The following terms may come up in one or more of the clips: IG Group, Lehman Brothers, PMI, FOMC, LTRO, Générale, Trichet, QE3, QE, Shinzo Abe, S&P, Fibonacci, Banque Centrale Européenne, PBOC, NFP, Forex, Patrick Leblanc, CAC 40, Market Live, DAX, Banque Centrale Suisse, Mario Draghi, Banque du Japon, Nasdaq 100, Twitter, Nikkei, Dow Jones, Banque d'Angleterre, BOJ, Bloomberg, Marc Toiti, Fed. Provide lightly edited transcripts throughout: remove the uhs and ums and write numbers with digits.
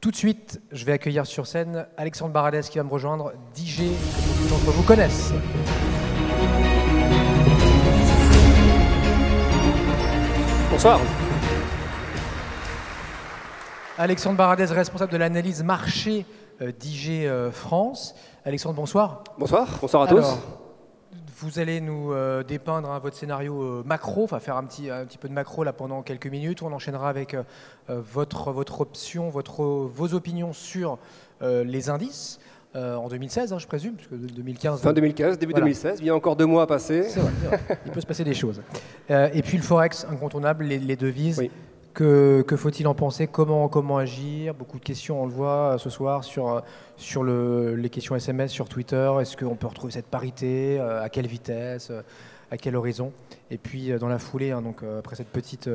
Tout de suite, je vais accueillir sur scène Alexandre Baradez qui va me rejoindre, d'IG, que d'entre vous connaissent. Bonsoir. Alexandre Baradez, responsable de l'analyse marché d'IG France. Alexandre, bonsoir. Bonsoir, bonsoir à tous. Vous allez nous dépeindre votre scénario macro, enfin faire un petit peu de macro là pendant quelques minutes. On enchaînera avec vos opinions sur les indices en 2016, hein, je présume, puisque 2015. Fin 2015, début voilà. 2016, il y a encore 2 mois à passer. C'est vrai, il peut se passer des choses. Et puis le forex incontournable, les devises. Oui. Que faut-il en penser? Comment agir? Beaucoup de questions, on le voit ce soir, sur les questions SMS, sur Twitter. Est-ce qu'on peut retrouver cette parité? À quelle vitesse? À quel horizon? Et puis, dans la foulée, hein, donc, après cette petite...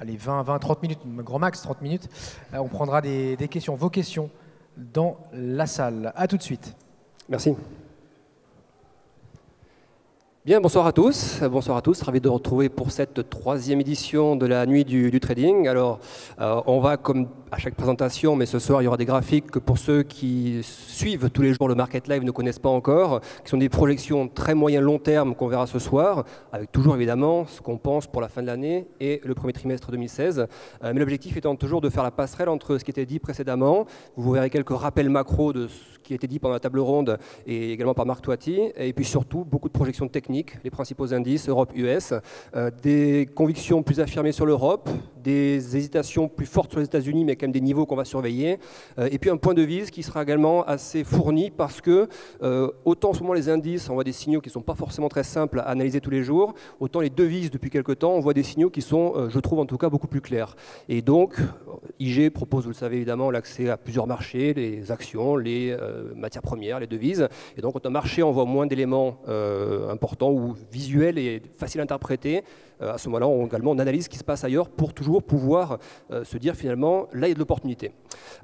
allez, 30 minutes, grand max, 30 minutes, on prendra des questions, vos questions, dans la salle. À tout de suite. Merci. Bien, bonsoir à tous, ravi de vous retrouver pour cette 3e édition de la nuit du trading. Alors, on va comme à chaque présentation, mais ce soir il y aura des graphiques que pour ceux qui suivent tous les jours le Market Live ne connaissent pas encore, qui sont des projections très moyen-long terme qu'on verra ce soir, avec toujours évidemment ce qu'on pense pour la fin de l'année et le premier trimestre 2016. Mais l'objectif étant toujours de faire la passerelle entre ce qui était dit précédemment, vous verrez quelques rappels macro de ce qui a été dit pendant la table ronde et également par Marc Toiti, et puis surtout beaucoup de projections techniques, les principaux indices Europe-US, des convictions plus affirmées sur l'Europe, des hésitations plus fortes sur les États-Unis, mais quand même des niveaux qu'on va surveiller, et puis un point de vise qui sera également assez fourni parce que, autant en ce moment les indices, on voit des signaux qui ne sont pas forcément très simples à analyser tous les jours, autant les devises depuis quelques temps, on voit des signaux qui sont, je trouve en tout cas, beaucoup plus clairs. Et donc, IG propose, vous le savez évidemment, l'accès à plusieurs marchés, les actions, les matières premières, les devises, et donc quand un marché envoie moins d'éléments importants, ou visuel et facile à interpréter, à ce moment-là, on analyse ce qui se passe ailleurs pour toujours pouvoir se dire finalement, là il y a de l'opportunité.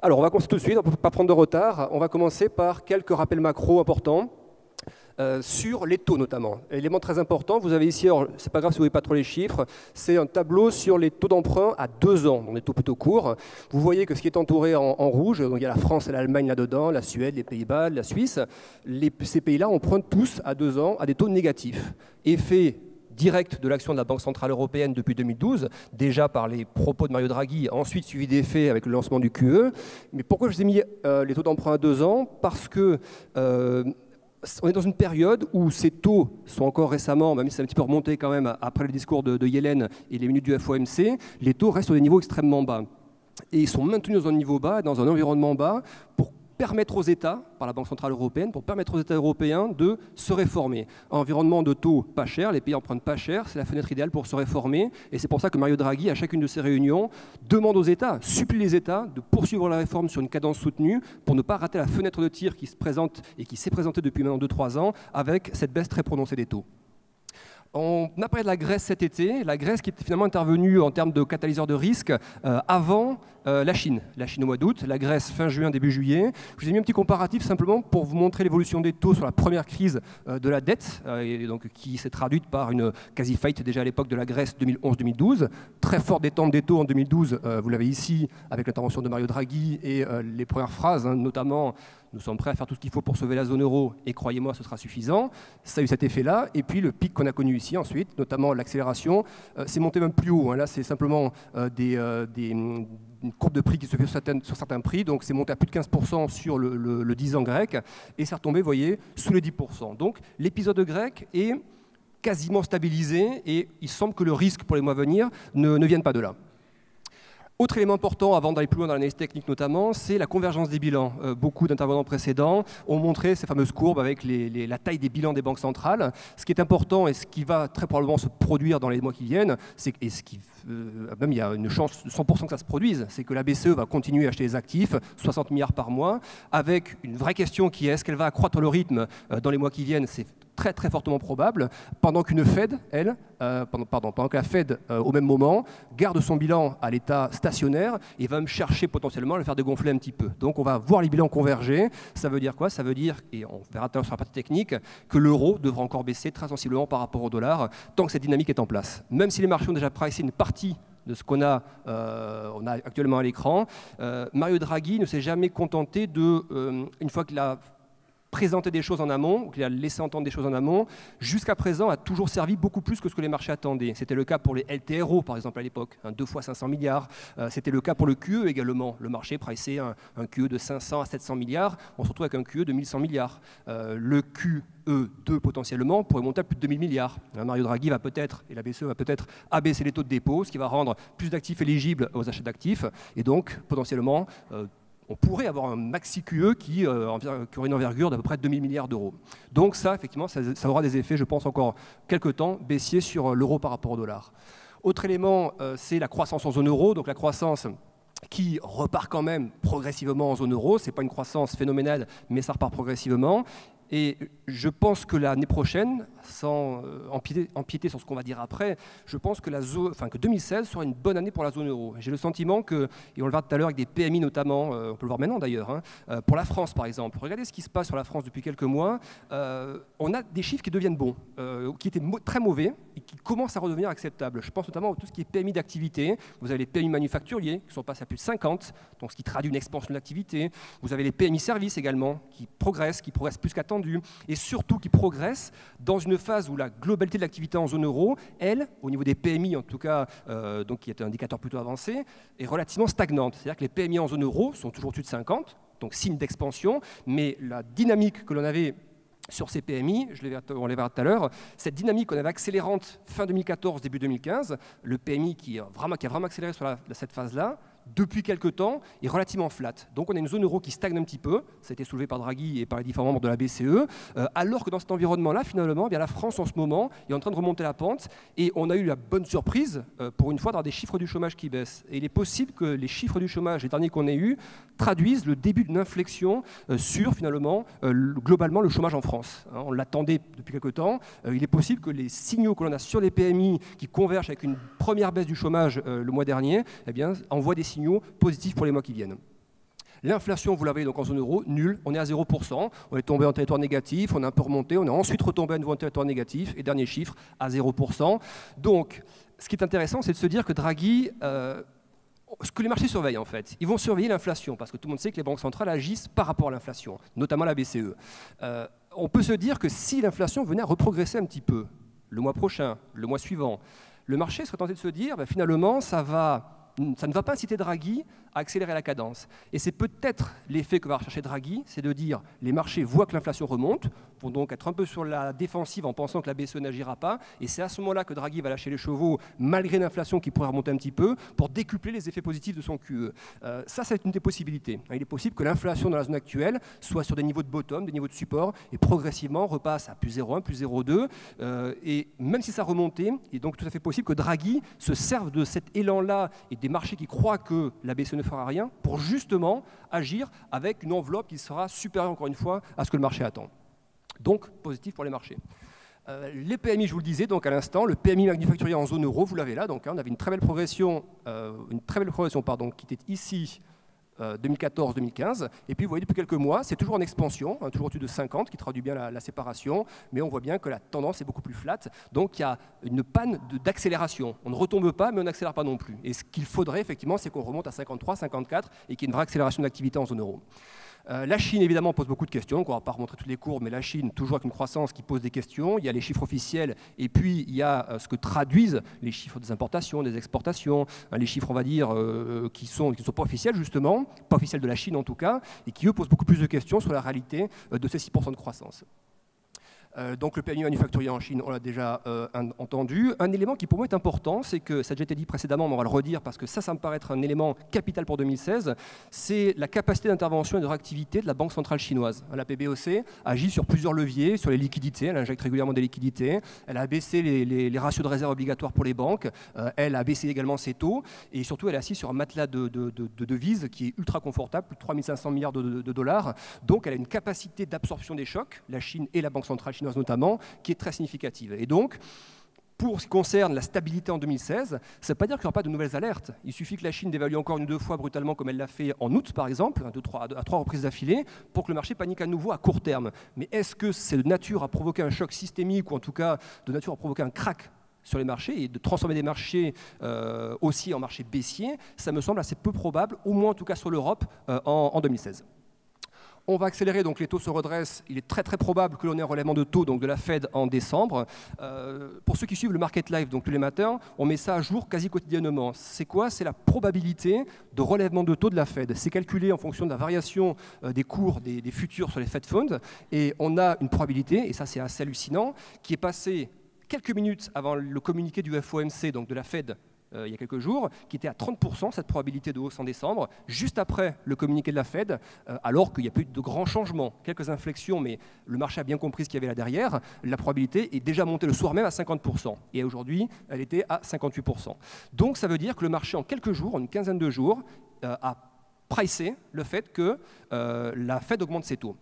Alors on va commencer tout de suite, on ne peut pas prendre de retard, on va commencer par quelques rappels macro importants. Sur les taux notamment. Élément très important, vous avez ici, c'est pas grave si vous ne voyez pas trop les chiffres, c'est un tableau sur les taux d'emprunt à 2 ans, donc des taux plutôt courts. Vous voyez que ce qui est entouré en rouge, donc il y a la France et l'Allemagne là-dedans, la Suède, les Pays-Bas, la Suisse, ces pays-là empruntent tous à 2 ans à des taux négatifs. Effet direct de l'action de la Banque Centrale Européenne depuis 2012, déjà par les propos de Mario Draghi, ensuite suivi d'effets avec le lancement du QE. Mais pourquoi je vous ai mis les taux d'emprunt à 2 ans? Parce que... on est dans une période où ces taux sont encore récemment, même si c'est un petit peu remonté quand même après le discours de Yellen et les minutes du FOMC, les taux restent sur des niveaux extrêmement bas. Et ils sont maintenus dans un niveau bas, dans un environnement bas, pour permettre aux États, par la Banque Centrale Européenne, pour permettre aux États européens de se réformer. Environnement de taux pas cher, les pays empruntent pas cher, c'est la fenêtre idéale pour se réformer, et c'est pour ça que Mario Draghi, à chacune de ses réunions, demande aux États, supplie les États de poursuivre la réforme sur une cadence soutenue pour ne pas rater la fenêtre de tir qui se présente et qui s'est présentée depuis maintenant 2-3 ans avec cette baisse très prononcée des taux. On a parlé de la Grèce cet été, la Grèce qui est finalement intervenue en termes de catalyseur de risque avant la Chine au mois d'août, la Grèce fin juin, début juillet. Je vous ai mis un petit comparatif simplement pour vous montrer l'évolution des taux sur la première crise de la dette, et donc qui s'est traduite par une quasi-faillite déjà à l'époque de la Grèce 2011-2012. Très forte détente des taux en 2012, vous l'avez ici avec l'intervention de Mario Draghi et les premières phrases, hein, notamment... Nous sommes prêts à faire tout ce qu'il faut pour sauver la zone euro, et croyez-moi, ce sera suffisant. Ça a eu cet effet-là, et puis le pic qu'on a connu ici ensuite, notamment l'accélération, c'est monté même plus haut. Hein. Là, c'est simplement une courbe de prix qui se fait sur certains prix, donc c'est monté à plus de 15% sur le 10 ans grec, et ça retombait, vous voyez, sous les 10%. Donc l'épisode grec est quasiment stabilisé, et il semble que le risque pour les mois à venir ne vienne pas de là. Autre élément important, avant d'aller plus loin dans l'analyse technique notamment, c'est la convergence des bilans. Beaucoup d'intervenants précédents ont montré ces fameuses courbes avec la taille des bilans des banques centrales. Ce qui est important et ce qui va très probablement se produire dans les mois qui viennent, et ce qui, même il y a une chance de 100% que ça se produise, c'est que la BCE va continuer à acheter des actifs, 60 milliards par mois, avec une vraie question qui est, est-ce qu'elle va accroître le rythme dans les mois qui viennent? C'est très très fortement probable, pendant qu'une Fed, pendant que la Fed, au même moment, garde son bilan à l'état stationnaire et va me chercher potentiellement à le faire dégonfler un petit peu. Donc on va voir les bilans converger. Ça veut dire quoi? Ça veut dire, et on verra tout à l'heure sur la partie technique, que l'euro devra encore baisser très sensiblement par rapport au dollar tant que cette dynamique est en place. Même si les marchés ont déjà pricé une partie de ce qu'on a, actuellement à l'écran. Mario Draghi ne s'est jamais contenté de, une fois qu'il a présenté des choses en amont, ou qu'il a laissé entendre des choses en amont, jusqu'à présent a toujours servi beaucoup plus que ce que les marchés attendaient. C'était le cas pour les LTRO, par exemple, à l'époque, 2 fois 500 milliards. C'était le cas pour le QE également. Le marché pricait un QE de 500 à 700 milliards. On se retrouve avec un QE de 1100 milliards. Le QE2 potentiellement pourrait monter à plus de 2000 milliards. Mario Draghi va peut-être, et la BCE va peut-être abaisser les taux de dépôt, ce qui va rendre plus d'actifs éligibles aux achats d'actifs. Et donc, potentiellement, on pourrait avoir un maxi QE qui aurait une envergure d'à peu près 2000 milliards d'euros. Donc ça, effectivement, ça aura des effets, je pense, encore quelques temps, baissiers sur l'euro par rapport au dollar. Autre élément, c'est la croissance en zone euro, donc la croissance qui repart quand même progressivement en zone euro. Ce n'est pas une croissance phénoménale, mais ça repart progressivement. Et je pense que l'année prochaine, sans empiéter sur ce qu'on va dire après, je pense que, 2016 sera une bonne année pour la zone euro. J'ai le sentiment que, et on le verra tout à l'heure avec des PMI notamment, on peut le voir maintenant d'ailleurs, pour la France par exemple. Regardez ce qui se passe sur la France depuis quelques mois. On a des chiffres qui deviennent bons, qui étaient très mauvais et qui commencent à redevenir acceptables. Je pense notamment à tout ce qui est PMI d'activité. Vous avez les PMI manufacturiers qui sont passés à plus de 50, donc ce qui traduit une expansion de l'activité. Vous avez les PMI services également qui progressent plus qu'attendu. Et surtout qui progresse dans une phase où la globalité de l'activité en zone euro, elle, au niveau des PMI en tout cas, donc qui est un indicateur plutôt avancé, est relativement stagnante. C'est-à-dire que les PMI en zone euro sont toujours au-dessus de 50, donc signe d'expansion, mais la dynamique que l'on avait sur ces PMI, on les verra tout à l'heure, cette dynamique qu'on avait accélérante fin 2014, début 2015, le PMI qui a vraiment accéléré sur cette phase-là, depuis quelques temps, est relativement flat. Donc on a une zone euro qui stagne un petit peu, ça a été soulevé par Draghi et par les différents membres de la BCE, alors que dans cet environnement-là, finalement, bien la France en ce moment est en train de remonter la pente, et on a eu la bonne surprise, pour une fois, d'avoir des chiffres du chômage qui baissent. Et il est possible que les chiffres du chômage, les derniers qu'on ait eus, traduisent le début d'une inflexion sur, finalement, globalement, le chômage en France. Hein, on l'attendait depuis quelques temps. Il est possible que les signaux que l'on a sur les PMI, qui convergent avec une première baisse du chômage le mois dernier, eh bien, envoient des signaux positifs pour les mois qui viennent. L'inflation, vous l'avez donc en zone euro, nulle, on est à 0%, on est tombé en territoire négatif, on a un peu remonté, on est ensuite retombé à nouveau en territoire négatif, et dernier chiffre, à 0%. Donc, ce qui est intéressant, c'est de se dire que Draghi, ce que les marchés surveillent en fait, ils vont surveiller l'inflation, parce que tout le monde sait que les banques centrales agissent par rapport à l'inflation, notamment la BCE. On peut se dire que si l'inflation venait à reprogresser un petit peu, le mois prochain, le mois suivant, le marché serait tenté de se dire, ben, finalement, ça ne va pas inciter Draghi à accélérer la cadence. Et c'est peut-être l'effet que va rechercher Draghi, c'est de dire les marchés voient que l'inflation remonte, vont donc être un peu sur la défensive en pensant que la BCE n'agira pas, et c'est à ce moment-là que Draghi va lâcher les chevaux, malgré l'inflation qui pourrait remonter un petit peu, pour décupler les effets positifs de son QE. Ça, c'est une des possibilités. Il est possible que l'inflation dans la zone actuelle soit sur des niveaux de bottom, des niveaux de support, et progressivement repasse à plus 0,1, plus 0,2, et même si ça remontait, il est donc tout à fait possible que Draghi se serve de cet élan-là et des marchés qui croient que la BCE ne fera rien pour justement agir avec une enveloppe qui sera supérieure encore une fois à ce que le marché attend. Donc positif pour les marchés. Les PMI, je vous le disais donc à l'instant, le PMI manufacturier en zone euro, vous l'avez là, donc hein, on avait une très belle progression, qui était ici 2014-2015, et puis vous voyez depuis quelques mois, c'est toujours en expansion, hein, toujours au-dessus de 50, qui traduit bien la séparation, mais on voit bien que la tendance est beaucoup plus flatte, donc il y a une panne d'accélération. On ne retombe pas, mais on n'accélère pas non plus. Et ce qu'il faudrait, effectivement, c'est qu'on remonte à 53, 54, et qu'il y ait une vraie accélération d'activité en zone euro. La Chine, évidemment, pose beaucoup de questions. Donc on ne va pas remontrer toutes les courbes, mais la Chine, toujours avec une croissance qui pose des questions. Il y a les chiffres officiels et puis il y a ce que traduisent les chiffres des importations, des exportations, hein, les chiffres, on va dire, qui ne sont pas officiels, justement, pas officiels de la Chine en tout cas, et qui, eux, posent beaucoup plus de questions sur la réalité de ces 6% de croissance. Donc le PMI manufacturier en Chine, on l'a déjà entendu. Un élément qui pour moi est important, c'est que, ça a déjà été dit précédemment, mais on va le redire parce que ça me paraît être un élément capital pour 2016, c'est la capacité d'intervention et de réactivité de la Banque Centrale Chinoise. La PBOC agit sur plusieurs leviers, sur les liquidités, elle injecte régulièrement des liquidités, elle a baissé les ratios de réserve obligatoires pour les banques, elle a baissé également ses taux, et surtout elle est assise sur un matelas de devises qui est ultra confortable, plus de 3500 milliards de dollars, donc elle a une capacité d'absorption des chocs, la Chine et la Banque Centrale Chinoise notamment, qui est très significative. Et donc, pour ce qui concerne la stabilité en 2016, ça ne veut pas dire qu'il n'y aura pas de nouvelles alertes. Il suffit que la Chine dévalue encore 1 ou 2 fois brutalement, comme elle l'a fait en août, par exemple, à 3 reprises d'affilée, pour que le marché panique à nouveau à court terme. Mais est-ce que c'est de nature à provoquer un choc systémique, ou en tout cas de nature à provoquer un crack sur les marchés et de transformer des marchés haussiers en marchés baissiers, ça me semble assez peu probable, au moins en tout cas sur l'Europe en 2016. On va accélérer, donc les taux se redressent. Il est très très probable que l'on ait un relèvement de taux donc de la Fed en décembre. Pour ceux qui suivent le Market Live, donc tous les matins, on met ça à jour quasi quotidiennement. C'est quoi? C'est la probabilité de relèvement de taux de la Fed. C'est calculé en fonction de la variation des cours des futurs sur les Fed Funds. Et on a une probabilité, et ça c'est assez hallucinant, qui est passée quelques minutes avant le communiqué du FOMC, donc de la Fed, il y a quelques jours, qui était à 30% cette probabilité de hausse en décembre, juste après le communiqué de la Fed, alors qu'il n'y a pas eu de grands changements, quelques inflexions, mais le marché a bien compris ce qu'il y avait là derrière, la probabilité est déjà montée le soir même à 50%, et aujourd'hui, elle était à 58%. Donc ça veut dire que le marché, en quelques jours, en une quinzaine de jours, a pricé le fait que la Fed augmente ses taux.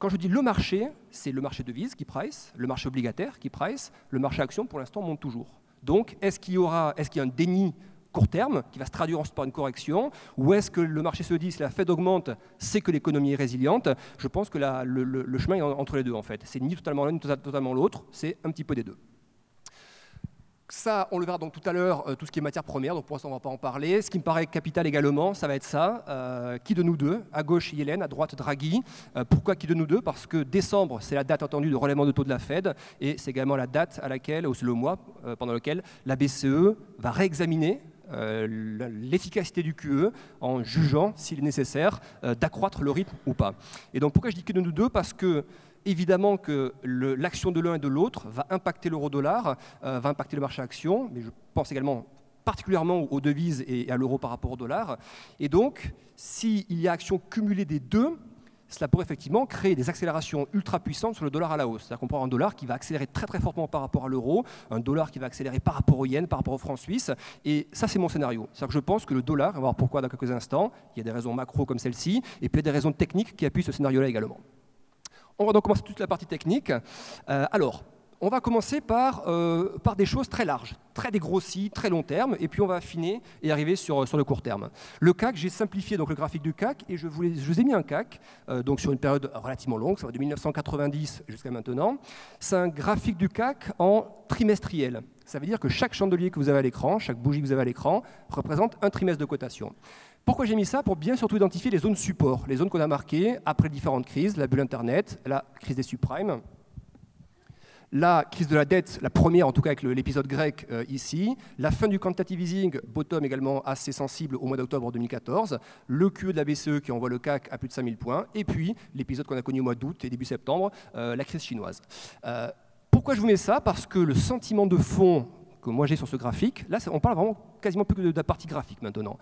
Quand je dis le marché, c'est le marché devise qui price, le marché obligataire qui price, le marché action pour l'instant monte toujours. Donc, est-ce qu'il y a un déni court terme qui va se traduire ensuite par une correction, ou est-ce que le marché se dit si la Fed augmente, c'est que l'économie est résiliente? Je pense que le chemin est entre les deux en fait. C'est ni totalement l'un ni totalement l'autre, c'est un petit peu des deux. Ça, on le verra donc tout à l'heure, tout ce qui est matière première, donc pour l'instant on ne va pas en parler. Ce qui me paraît capital également, ça va être ça. Qui de nous deux? À gauche Yellen, à droite Draghi. Pourquoi qui de nous deux? Parce que décembre, c'est la date attendue de relèvement de taux de la Fed, et c'est également la date à laquelle, ou c'est le mois pendant lequel la BCE va réexaminer l'efficacité du QE en jugeant s'il est nécessaire d'accroître le rythme ou pas. Et donc pourquoi je dis qui de nous deux? Parce que évidemment que l'action de l'un et de l'autre va impacter l'euro-dollar, va impacter le marché action, mais je pense également particulièrement aux devises et à l'euro par rapport au dollar. Et donc, s'il y a action cumulée des deux, cela pourrait effectivement créer des accélérations ultra puissantes sur le dollar à la hausse. C'est-à-dire qu'on prend un dollar qui va accélérer très très fortement par rapport à l'euro, un dollar qui va accélérer par rapport au yen, par rapport au franc suisse, et ça c'est mon scénario. C'est-à-dire que je pense que le dollar, on va voir pourquoi dans quelques instants, il y a des raisons macro comme celle-ci, et puis il y a des raisons techniques qui appuient ce scénario-là également. On va donc commencer toute la partie technique. Alors, on va commencer par des choses très larges, très dégrossies, très long terme, et puis on va affiner et arriver sur le court terme. Le CAC, j'ai simplifié donc le graphique du CAC, et je vous ai mis un CAC donc sur une période relativement longue, ça va de 1990 jusqu'à maintenant. C'est un graphique du CAC en trimestriel. Ça veut dire que chaque chandelier que vous avez à l'écran, chaque bougie que vous avez à l'écran, représente un trimestre de cotation. Pourquoi j'ai mis ça? Pour bien surtout identifier les zones support, les zones qu'on a marquées après différentes crises, la bulle Internet, la crise des subprimes, la crise de la dette, la première en tout cas avec l'épisode grec ici, la fin du quantitative easing, bottom également assez sensible au mois d'octobre 2014, le QE de la BCE qui envoie le CAC à plus de 5000 points, et puis l'épisode qu'on a connu au mois d'août et début septembre, la crise chinoise. Pourquoi je vous mets ça? Parce que le sentiment de fond que moi j'ai sur ce graphique, là on parle vraiment quasiment plus que de la partie graphique maintenant,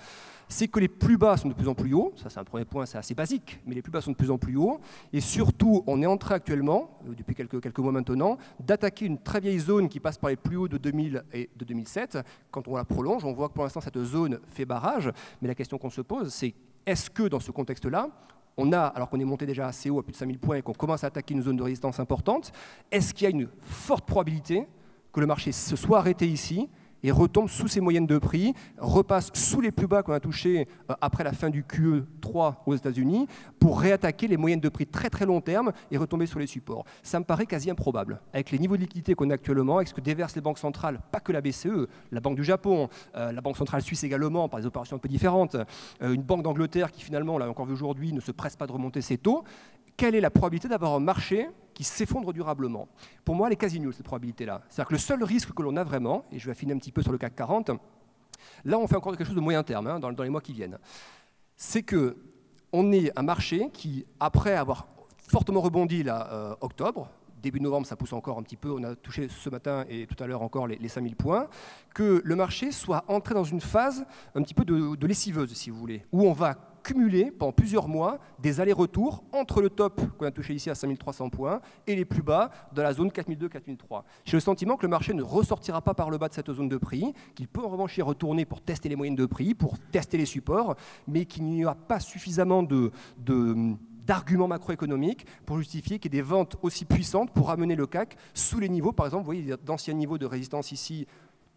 c'est que les plus bas sont de plus en plus hauts, ça c'est un premier point, c'est assez basique, mais les plus bas sont de plus en plus hauts, et surtout on est en train actuellement, depuis quelques mois maintenant, d'attaquer une très vieille zone qui passe par les plus hauts de 2000 et de 2007, quand on la prolonge, on voit que pour l'instant cette zone fait barrage, mais la question qu'on se pose c'est, est-ce que dans ce contexte-là, on a, alors qu'on est monté déjà assez haut à plus de 5000 points et qu'on commence à attaquer une zone de résistance importante, est-ce qu'il y a une forte probabilité que le marché se soit arrêté ici et retombe sous ses moyennes de prix, repasse sous les plus bas qu'on a touchés après la fin du QE3 aux États-Unis pour réattaquer les moyennes de prix très très long terme et retomber sur les supports. Ça me paraît quasi improbable. Avec les niveaux de liquidité qu'on a actuellement, avec ce que déversent les banques centrales, pas que la BCE, la Banque du Japon, la Banque Centrale Suisse également, par des opérations un peu différentes, une Banque d'Angleterre qui finalement, on l'a encore vu aujourd'hui, ne se presse pas de remonter ses taux, quelle est la probabilité d'avoir un marché qui s'effondre durablement? Pour moi, elle est quasi nulle, cette probabilité-là. C'est-à-dire que le seul risque que l'on a vraiment, et je vais affiner un petit peu sur le CAC 40, là on fait encore quelque chose de moyen terme, hein, dans les mois qui viennent, c'est qu'on est un marché qui, après avoir fortement rebondi là, octobre, début novembre ça pousse encore un petit peu, on a touché ce matin et tout à l'heure encore les 5000 points, que le marché soit entré dans une phase un petit peu de lessiveuse, si vous voulez, où on va cumuler pendant plusieurs mois des allers-retours entre le top qu'on a touché ici à 5300 points et les plus bas dans la zone 4002-4003. J'ai le sentiment que le marché ne ressortira pas par le bas de cette zone de prix, qu'il peut en revanche y retourner pour tester les moyennes de prix, pour tester les supports, mais qu'il n'y aura pas suffisamment d'arguments macroéconomiques pour justifier qu'il y ait des ventes aussi puissantes pour amener le CAC sous les niveaux, par exemple, vous voyez d'anciens niveaux de résistance ici,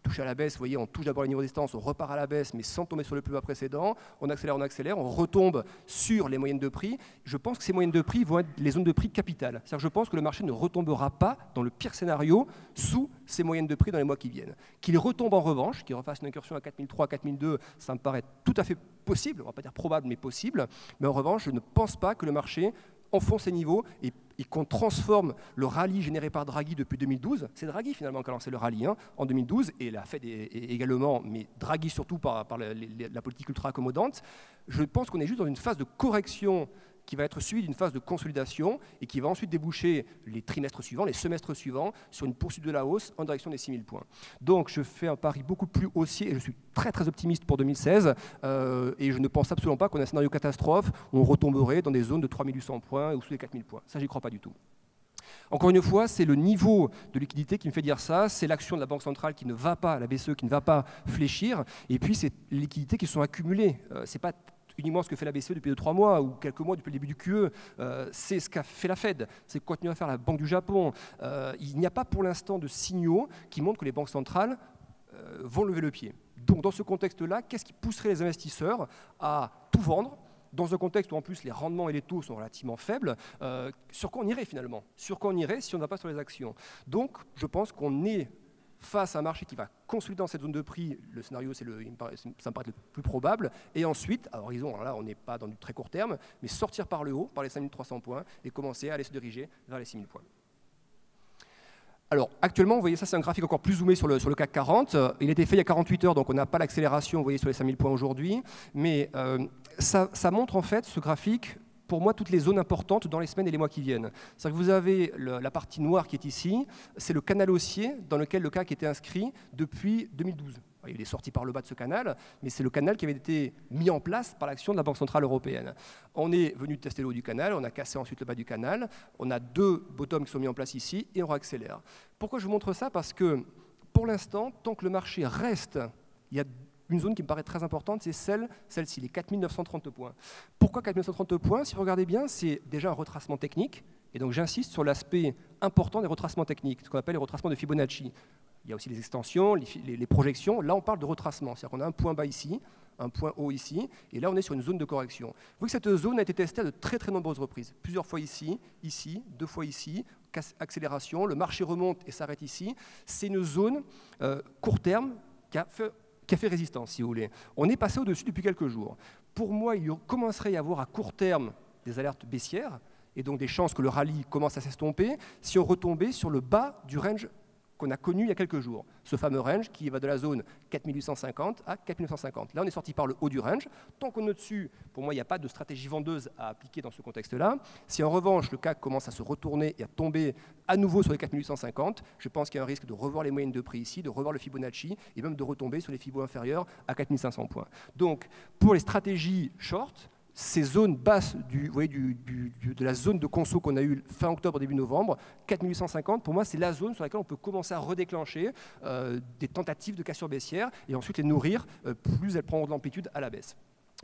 touche à la baisse, vous voyez, on touche d'abord les niveaux résistance, on repart à la baisse, mais sans tomber sur le plus bas précédent, on accélère, on retombe sur les moyennes de prix. Je pense que ces moyennes de prix vont être les zones de prix capitales. C'est-à-dire que je pense que le marché ne retombera pas, dans le pire scénario, sous ces moyennes de prix dans les mois qui viennent. Qu'il retombe en revanche, qu'il refasse une incursion à 4003, 4002, ça me paraît tout à fait possible, on ne va pas dire probable, mais possible. Mais en revanche, je ne pense pas que le marché enfonce ces niveaux et qu'on transforme le rallye généré par Draghi depuis 2012, c'est Draghi finalement qui a lancé le rallye hein, en 2012, et la Fed également, mais Draghi surtout par la politique ultra-accommodante. Je pense qu'on est juste dans une phase de correction qui va être suivie d'une phase de consolidation et qui va ensuite déboucher les trimestres suivants, les semestres suivants, sur une poursuite de la hausse en direction des 6000 points. Donc je fais un pari beaucoup plus haussier et je suis très très optimiste pour 2016 et je ne pense absolument pas qu'on a un scénario catastrophe où on retomberait dans des zones de 3800 points ou sous les 4000 points. Ça, j'y crois pas du tout. Encore une fois, c'est le niveau de liquidité qui me fait dire ça, c'est l'action de la Banque centrale qui ne va pas, la BCE qui ne va pas fléchir, et puis c'est les liquidités qui sont accumulées. C'est pas uniquement ce que fait la BCE depuis 2-3 mois ou quelques mois depuis le début du QE, c'est ce qu'a fait la Fed, c'est ce que continue à faire la Banque du Japon. Il n'y a pas pour l'instant de signaux qui montrent que les banques centrales vont lever le pied. Donc dans ce contexte-là, qu'est-ce qui pousserait les investisseurs à tout vendre ? Dans un contexte où en plus les rendements et les taux sont relativement faibles, sur quoi on irait finalement? Sur quoi on irait si on ne va pas sur les actions? Donc je pense qu'on est face à un marché qui va consolider dans cette zone de prix, le scénario, ça me paraît le plus probable, et ensuite, à horizon, alors là on n'est pas dans du très court terme, mais sortir par le haut, par les 5300 points, et commencer à aller se diriger vers les 6000 points. Alors actuellement, vous voyez ça, c'est un graphique encore plus zoomé sur le CAC 40. Il a été fait il y a 48 heures, donc on n'a pas l'accélération, vous voyez, sur les 5000 points aujourd'hui. Mais ça montre en fait, ce graphique, pour moi, toutes les zones importantes dans les semaines et les mois qui viennent. C'est-à-dire que vous avez la partie noire qui est ici, c'est le canal haussier dans lequel le CAC était inscrit depuis 2012. Il y a eu des sorties par le bas de ce canal, mais c'est le canal qui avait été mis en place par l'action de la Banque Centrale Européenne. On est venu tester le haut du canal, on a cassé ensuite le bas du canal, on a deux bottoms qui sont mis en place ici et on réaccélère. Pourquoi je vous montre ça? Parce que pour l'instant, tant que le marché reste, il y a une zone qui me paraît très importante, c'est celle-ci, les 4930 points. Pourquoi 4930 points? Si vous regardez bien, c'est déjà un retracement technique, et donc j'insiste sur l'aspect important des retracements techniques, ce qu'on appelle les retracements de Fibonacci. Il y a aussi les extensions, les projections. Là, on parle de retracement. C'est-à-dire qu'on a un point bas ici, un point haut ici, et là, on est sur une zone de correction. Vous voyez que cette zone a été testée à de très, très nombreuses reprises. Plusieurs fois ici, ici, deux fois ici, accélération, le marché remonte et s'arrête ici. C'est une zone court terme qui a fait résistance, si vous voulez. On est passé au-dessus depuis quelques jours. Pour moi, il commencerait à y avoir à court terme des alertes baissières, et donc des chances que le rallye commence à s'estomper, si on retombait sur le bas du range qu'on a connu il y a quelques jours, ce fameux range qui va de la zone 4850 à 4950. Là, on est sorti par le haut du range. Tant qu'on est au-dessus, pour moi, il n'y a pas de stratégie vendeuse à appliquer dans ce contexte-là. Si en revanche, le CAC commence à se retourner et à tomber à nouveau sur les 4850, je pense qu'il y a un risque de revoir les moyennes de prix ici, de revoir le Fibonacci et même de retomber sur les Fibos inférieurs à 4500 points. Donc, pour les stratégies short, ces zones basses de la zone de conso qu'on a eue fin octobre, début novembre, 4850, pour moi, c'est la zone sur laquelle on peut commencer à redéclencher des tentatives de cassure baissière et ensuite les nourrir, plus elles prendront de l'amplitude à la baisse.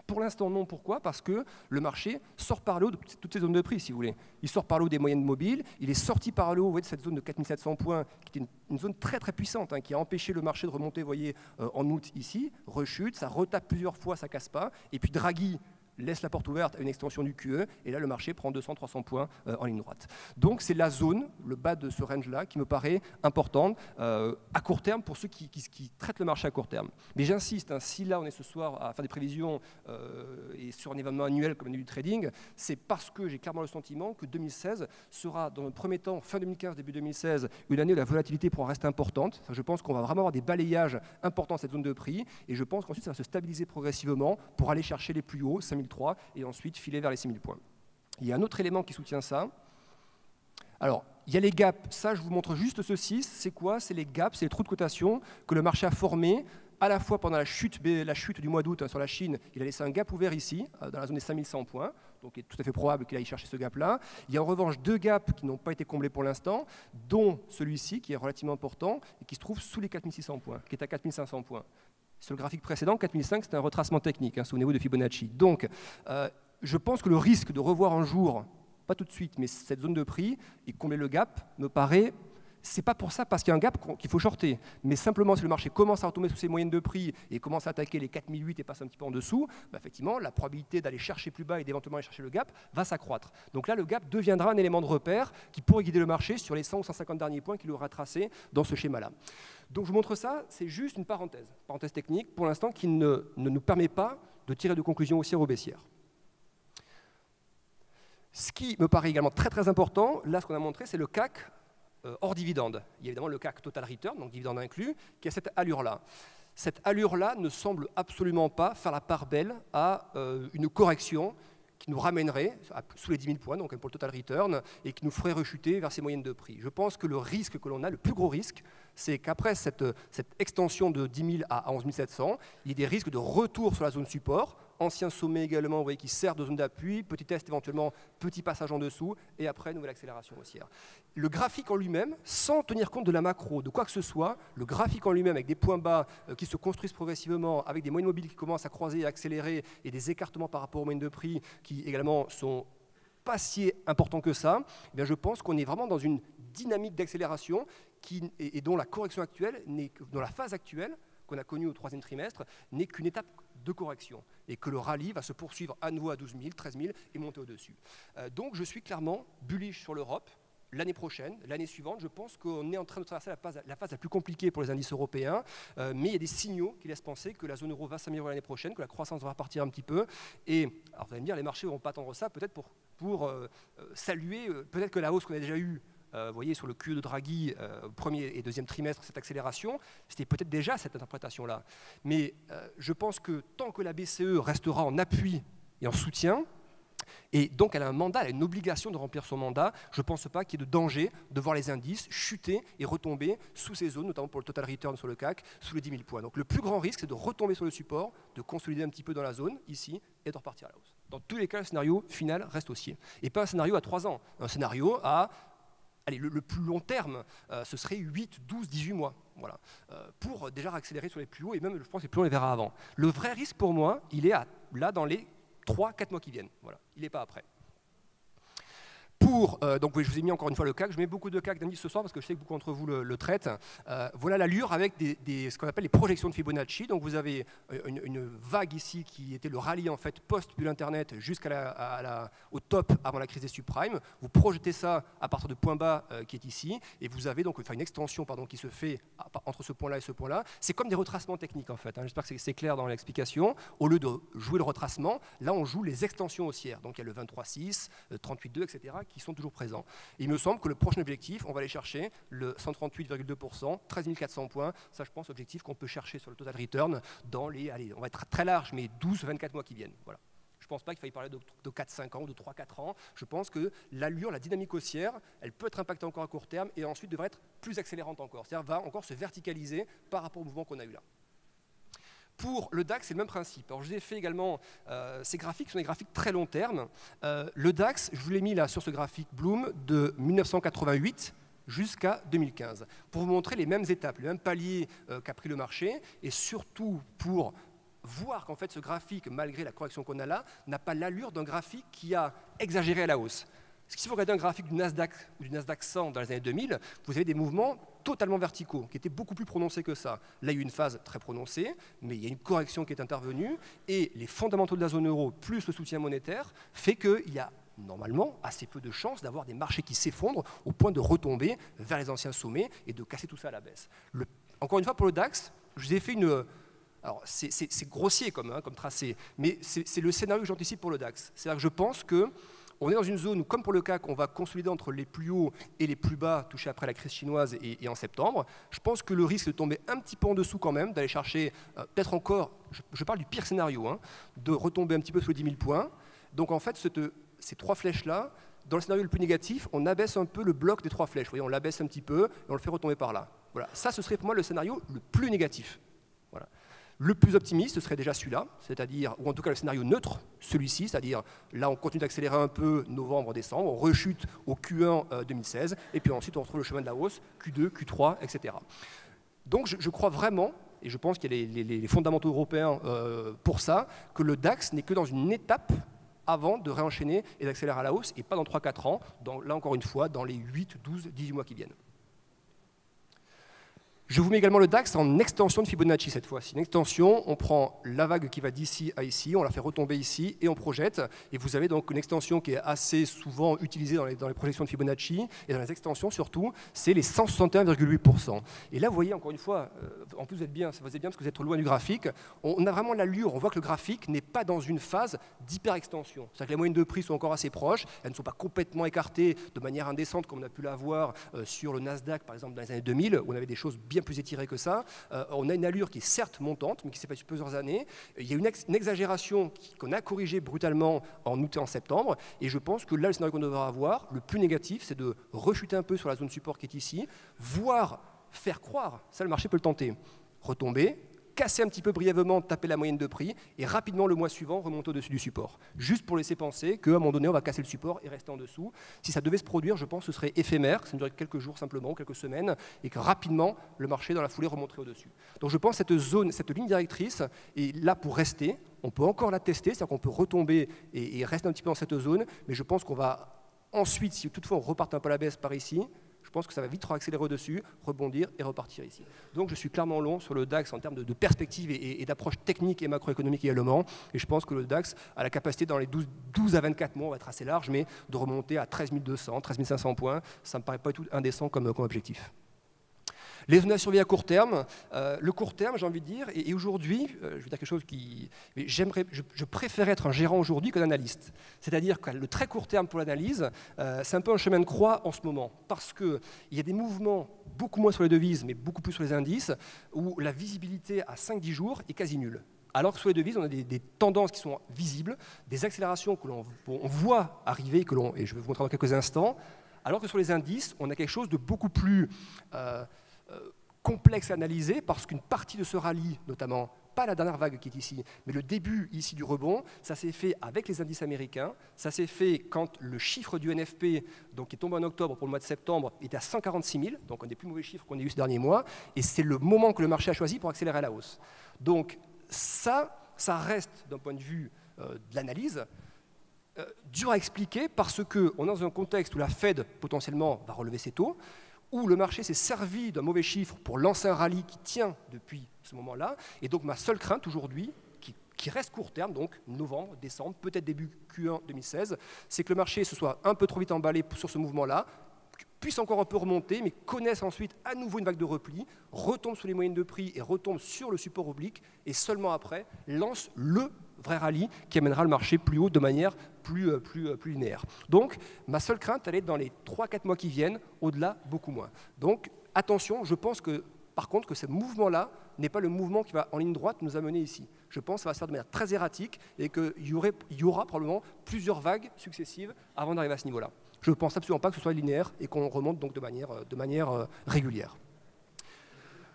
Pour l'instant, non. Pourquoi? Parce que le marché sort par le haut de toutes ces zones de prix, si vous voulez. Il sort par le haut des moyennes mobiles, il est sorti par le haut, vous voyez, de cette zone de 4700 points, qui est une zone très très puissante, hein, qui a empêché le marché de remonter, vous voyez, en août ici, rechute, ça retape plusieurs fois, ça casse pas, et puis Draghi laisse la porte ouverte à une extension du QE, et là, le marché prend 200-300 points en ligne droite. Donc, c'est la zone, le bas de ce range-là, qui me paraît importante à court terme pour ceux qui traitent le marché à court terme. Mais j'insiste, hein, si là, on est ce soir à faire des prévisions et sur un événement annuel comme du trading, c'est parce que j'ai clairement le sentiment que 2016 sera, dans le premier temps, fin 2015, début 2016, une année où la volatilité pourra rester importante. Je pense qu'on va vraiment avoir des balayages importants à cette zone de prix, et je pense qu'ensuite, ça va se stabiliser progressivement pour aller chercher les plus hauts, 5000 et ensuite filer vers les 6000 points. Il y a un autre élément qui soutient ça. Alors, il y a les gaps. Ça, je vous montre juste ceci. C'est quoi? C'est les gaps, c'est les trous de cotation que le marché a formés à la fois pendant la chute du mois d'août, hein, sur la Chine. Il a laissé un gap ouvert ici, dans la zone des 5100 points. Donc, il est tout à fait probable qu'il aille chercher ce gap-là. Il y a en revanche deux gaps qui n'ont pas été comblés pour l'instant, dont celui-ci, qui est relativement important, et qui se trouve sous les 4600 points, qui est à 4500 points. Sur le graphique précédent, 4005, c'était un retracement technique, hein, souvenez-vous de Fibonacci. Donc, je pense que le risque de revoir un jour, pas tout de suite, mais cette zone de prix et combler le gap me paraît c'est pas pour ça, parce qu'il y a un gap qu'il faut shorter. Mais simplement, si le marché commence à retomber sous ses moyennes de prix et commence à attaquer les 4008 et passe un petit peu en dessous, bah effectivement, la probabilité d'aller chercher plus bas et d'éventuellement aller chercher le gap va s'accroître. Donc là, le gap deviendra un élément de repère qui pourrait guider le marché sur les 100 ou 150 derniers points qu'il aura tracés dans ce schéma-là. Donc je vous montre ça, c'est juste une parenthèse technique, pour l'instant, qui ne nous permet pas de tirer de conclusions haussières ou baissières. Ce qui me paraît également très très important, là, ce qu'on a montré, c'est le CAC hors dividende. Il y a évidemment le CAC total return, donc dividende inclus, qui a cette allure-là. Cette allure-là ne semble absolument pas faire la part belle à une correction qui nous ramènerait sous les 10 000 points, donc pour le total return, et qui nous ferait rechuter vers ces moyennes de prix. Je pense que le risque que l'on a, le plus gros risque, c'est qu'après cette extension de 10 000 à 11 700, il y a des risques de retour sur la zone support, ancien sommet également, vous voyez, qui sert de zone d'appui, petit test éventuellement, petit passage en dessous, et après, nouvelle accélération haussière. Le graphique en lui-même, sans tenir compte de la macro, de quoi que ce soit, le graphique en lui-même, avec des points bas qui se construisent progressivement, avec des moyennes mobiles qui commencent à croiser et à accélérer, et des écartements par rapport aux moyennes de prix, qui également sont pas si importants que ça, eh bien, je pense qu'on est vraiment dans une dynamique d'accélération, et dont la correction actuelle, dont la phase actuelle, qu'on a connue au troisième trimestre, n'est qu'une étape de correction, et que le rallye va se poursuivre à nouveau à 12 000, 13 000 et monter au-dessus. Donc je suis clairement bullish sur l'Europe. L'année prochaine, l'année suivante, je pense qu'on est en train de traverser la phase la plus compliquée pour les indices européens, mais il y a des signaux qui laissent penser que la zone euro va s'améliorer l'année prochaine, que la croissance va repartir un petit peu, et alors vous allez me dire, les marchés ne vont pas attendre ça, peut-être pour saluer, peut-être que la hausse qu'on a déjà eue, vous voyez, sur le QE de Draghi, premier et deuxième trimestre, cette accélération, c'était peut-être déjà cette interprétation-là. Mais je pense que tant que la BCE restera en appui et en soutien, et donc elle a un mandat, elle a une obligation de remplir son mandat, je ne pense pas qu'il y ait de danger de voir les indices chuter et retomber sous ces zones, notamment pour le total return sur le CAC, sous les 10 000 points. Donc le plus grand risque, c'est de retomber sur le support, de consolider un petit peu dans la zone, ici, et de repartir à la hausse. Dans tous les cas, le scénario final reste haussier. Et pas un scénario à 3 ans, un scénario à... Allez, le plus long terme, ce serait 8, 12, 18 mois, voilà, pour déjà accélérer sur les plus hauts, et même, je pense, les plus hauts, on les verra avant. Le vrai risque pour moi, il est là dans les 3, 4 mois qui viennent, voilà, il n'est pas après. Donc je vous ai mis encore une fois le CAC, je mets beaucoup de CAC d'indices ce soir parce que je sais que beaucoup d'entre vous le traitent. Voilà l'allure avec ce qu'on appelle les projections de Fibonacci. Donc vous avez une vague ici qui était le rallye en fait post-bulle Internet jusqu'au top avant la crise des subprimes. Vous projetez ça à partir de point bas qui est ici et vous avez donc une extension qui se fait entre ce point-là et ce point-là. C'est comme des retracements techniques en fait, hein. J'espère que c'est clair dans l'explication. Au lieu de jouer le retracement, là on joue les extensions haussières. Donc il y a le 23,6, le 38,2, etc. qui sont toujours présents. Et il me semble que le prochain objectif, on va aller chercher le 138,2%, 13 400 points. Ça, je pense, objectif qu'on peut chercher sur le total return dans les, allez, on va être très large, mais 12-24 mois qui viennent. Voilà. Je ne pense pas qu'il faille parler de 4-5 ans ou de 3-4 ans. Je pense que l'allure, la dynamique haussière, elle peut être impactée encore à court terme et ensuite devrait être plus accélérante encore. C'est-à-dire va encore se verticaliser par rapport au mouvement qu'on a eu là. Pour le DAX, c'est le même principe. Alors, je vous ai fait également ces graphiques, ce sont des graphiques très long terme. Le DAX, je vous l'ai mis là sur ce graphique Bloom de 1988 jusqu'à 2015, pour vous montrer les mêmes étapes, les mêmes paliers qu'a pris le marché, et surtout pour voir qu'en fait ce graphique, malgré la correction qu'on a là, n'a pas l'allure d'un graphique qui a exagéré à la hausse. Parce que si vous regardez un graphique du Nasdaq ou du Nasdaq 100 dans les années 2000, vous avez des mouvements totalement verticaux, qui étaient beaucoup plus prononcés que ça. Là, il y a eu une phase très prononcée, mais il y a une correction qui est intervenue, et les fondamentaux de la zone euro, plus le soutien monétaire, fait qu'il y a normalement assez peu de chances d'avoir des marchés qui s'effondrent au point de retomber vers les anciens sommets et de casser tout ça à la baisse. Encore une fois, pour le DAX, je vous ai fait une... Alors, c'est grossier comme tracé, mais c'est le scénario que j'anticipe pour le DAX. C'est-à-dire que je pense que on est dans une zone où, comme pour le CAC, on va consolider entre les plus hauts et les plus bas touchés après la crise chinoise et en septembre. Je pense que le risque de tomber un petit peu en dessous quand même, d'aller chercher peut-être encore, je parle du pire scénario, hein, de retomber un petit peu sous les 10 000 points. Donc en fait, ces trois flèches-là, dans le scénario le plus négatif, on abaisse un peu le bloc des trois flèches. Vous voyez, on l'abaisse un petit peu et on le fait retomber par là. Voilà. Ça, ce serait pour moi le scénario le plus négatif. Voilà. Le plus optimiste, ce serait déjà celui-là, c'est-à-dire, ou en tout cas le scénario neutre, celui-ci, c'est-à-dire là on continue d'accélérer un peu novembre, décembre, on rechute au Q1 2016, et puis ensuite on retrouve le chemin de la hausse, Q2, Q3, etc. Donc je crois vraiment, et je pense qu'il y a les fondamentaux européens pour ça, que le DAX n'est que dans une étape avant de réenchaîner et d'accélérer à la hausse, et pas dans 3-4 ans, là encore une fois, dans les 8, 12, 18 mois qui viennent. Je vous mets également le DAX en extension de Fibonacci cette fois-ci. Une extension, on prend la vague qui va d'ici à ici, on la fait retomber ici et on projette. Et vous avez donc une extension qui est assez souvent utilisée dans les projections de Fibonacci et dans les extensions surtout, c'est les 161,8%. Et là, vous voyez, encore une fois, en plus vous êtes bien parce que vous êtes loin du graphique, on a vraiment l'allure, on voit que le graphique n'est pas dans une phase d'hyperextension. C'est-à-dire que les moyennes de prix sont encore assez proches, elles ne sont pas complètement écartées de manière indécente comme on a pu l'avoir sur le Nasdaq par exemple dans les années 2000, où on avait des choses bien plus étirées que ça. On a une allure qui est certes montante, mais qui s'est passée plusieurs années. Il y a une exagération qu'on a corrigée brutalement en août et en septembre, et je pense que là, le scénario qu'on devra avoir, le plus négatif, c'est de rechuter un peu sur la zone support qui est ici, voire faire croire, ça le marché peut le tenter, retomber, casser un petit peu brièvement, taper la moyenne de prix et rapidement le mois suivant remonter au-dessus du support. Juste pour laisser penser qu'à un moment donné on va casser le support et rester en dessous. Si ça devait se produire, je pense que ce serait éphémère, ça ne durerait que quelques jours simplement, quelques semaines, et que rapidement le marché dans la foulée remonterait au-dessus. Donc je pense que cette zone, cette ligne directrice est là pour rester. On peut encore la tester, c'est-à-dire qu'on peut retomber et rester un petit peu dans cette zone, mais je pense qu'on va ensuite, si toutefois on repart un peu à la baisse par ici, je pense que ça va vite accélérer au-dessus, rebondir et repartir ici. Donc je suis clairement long sur le DAX en termes de perspective et d'approche technique et macroéconomique également. Et je pense que le DAX a la capacité dans les 12 à 24 mois, on va être assez large, mais de remonter à 13 200, 13 500 points. Ça ne me paraît pas du tout indécent comme objectif. Les zones à surveiller à court terme, le court terme j'ai envie de dire, et aujourd'hui, je vais dire quelque chose qui... Je préfère être un gérant aujourd'hui qu'un analyste. C'est-à-dire que le très court terme pour l'analyse, c'est un peu un chemin de croix en ce moment, parce qu'il y a des mouvements, beaucoup moins sur les devises, mais beaucoup plus sur les indices, où la visibilité à 5-10 jours est quasi nulle. Alors que sur les devises, on a des tendances qui sont visibles, des accélérations que l'on voit arriver, et je vais vous montrer dans quelques instants, alors que sur les indices, on a quelque chose de beaucoup plus... complexe à analyser parce qu'une partie de ce rallye, notamment, pas la dernière vague qui est ici, mais le début ici du rebond, ça s'est fait avec les indices américains, ça s'est fait quand le chiffre du NFP, donc qui est tombé en octobre pour le mois de septembre, était à 146 000, donc un des plus mauvais chiffres qu'on ait eu ces derniers mois, et c'est le moment que le marché a choisi pour accélérer à la hausse. Donc ça reste, d'un point de vue de l'analyse, dur à expliquer parce qu'on est dans un contexte où la Fed, potentiellement, va relever ses taux, où le marché s'est servi d'un mauvais chiffre pour lancer un rallye qui tient depuis ce moment-là. Et donc ma seule crainte aujourd'hui, qui reste court terme, donc novembre, décembre, peut-être début Q1 2016, c'est que le marché se soit un peu trop vite emballé sur ce mouvement-là, puisse encore un peu remonter, mais connaisse ensuite à nouveau une vague de repli, retombe sous les moyennes de prix et retombe sur le support oblique, et seulement après lance le vrai rallye qui amènera le marché plus haut de manière plus linéaire. Donc, ma seule crainte, elle est dans les 3-4 mois qui viennent, au-delà, beaucoup moins. Donc, attention, je pense que, par contre, que ce mouvement-là n'est pas le mouvement qui va, en ligne droite, nous amener ici. Je pense que ça va se faire de manière très erratique et qu'il y aura probablement plusieurs vagues successives avant d'arriver à ce niveau-là. Je ne pense absolument pas que ce soit linéaire et qu'on remonte donc de manière régulière.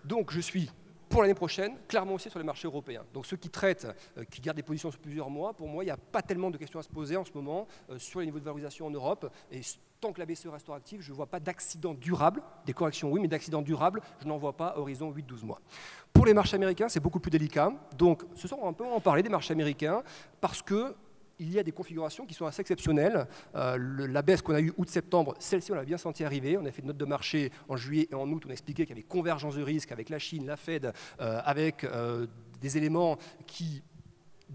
Donc je suis, pour l'année prochaine, clairement aussi sur les marchés européens. Donc ceux qui traitent, qui gardent des positions sur plusieurs mois, pour moi, il n'y a pas tellement de questions à se poser en ce moment sur les niveaux de valorisation en Europe. Et tant que la BCE restera active, je ne vois pas d'accident durable. Des corrections, oui, mais d'accident durable, je n'en vois pas à horizon 8-12 mois. Pour les marchés américains, c'est beaucoup plus délicat. Donc ce soir, on va un peu en parler des marchés américains parce que il y a des configurations qui sont assez exceptionnelles. La baisse qu'on a eue août-septembre, celle-ci, on l'a bien senti arriver. On a fait une note de marché en juillet et en août. On a expliqué qu'il y avait convergence de risque avec la Chine, la Fed, avec des éléments qui,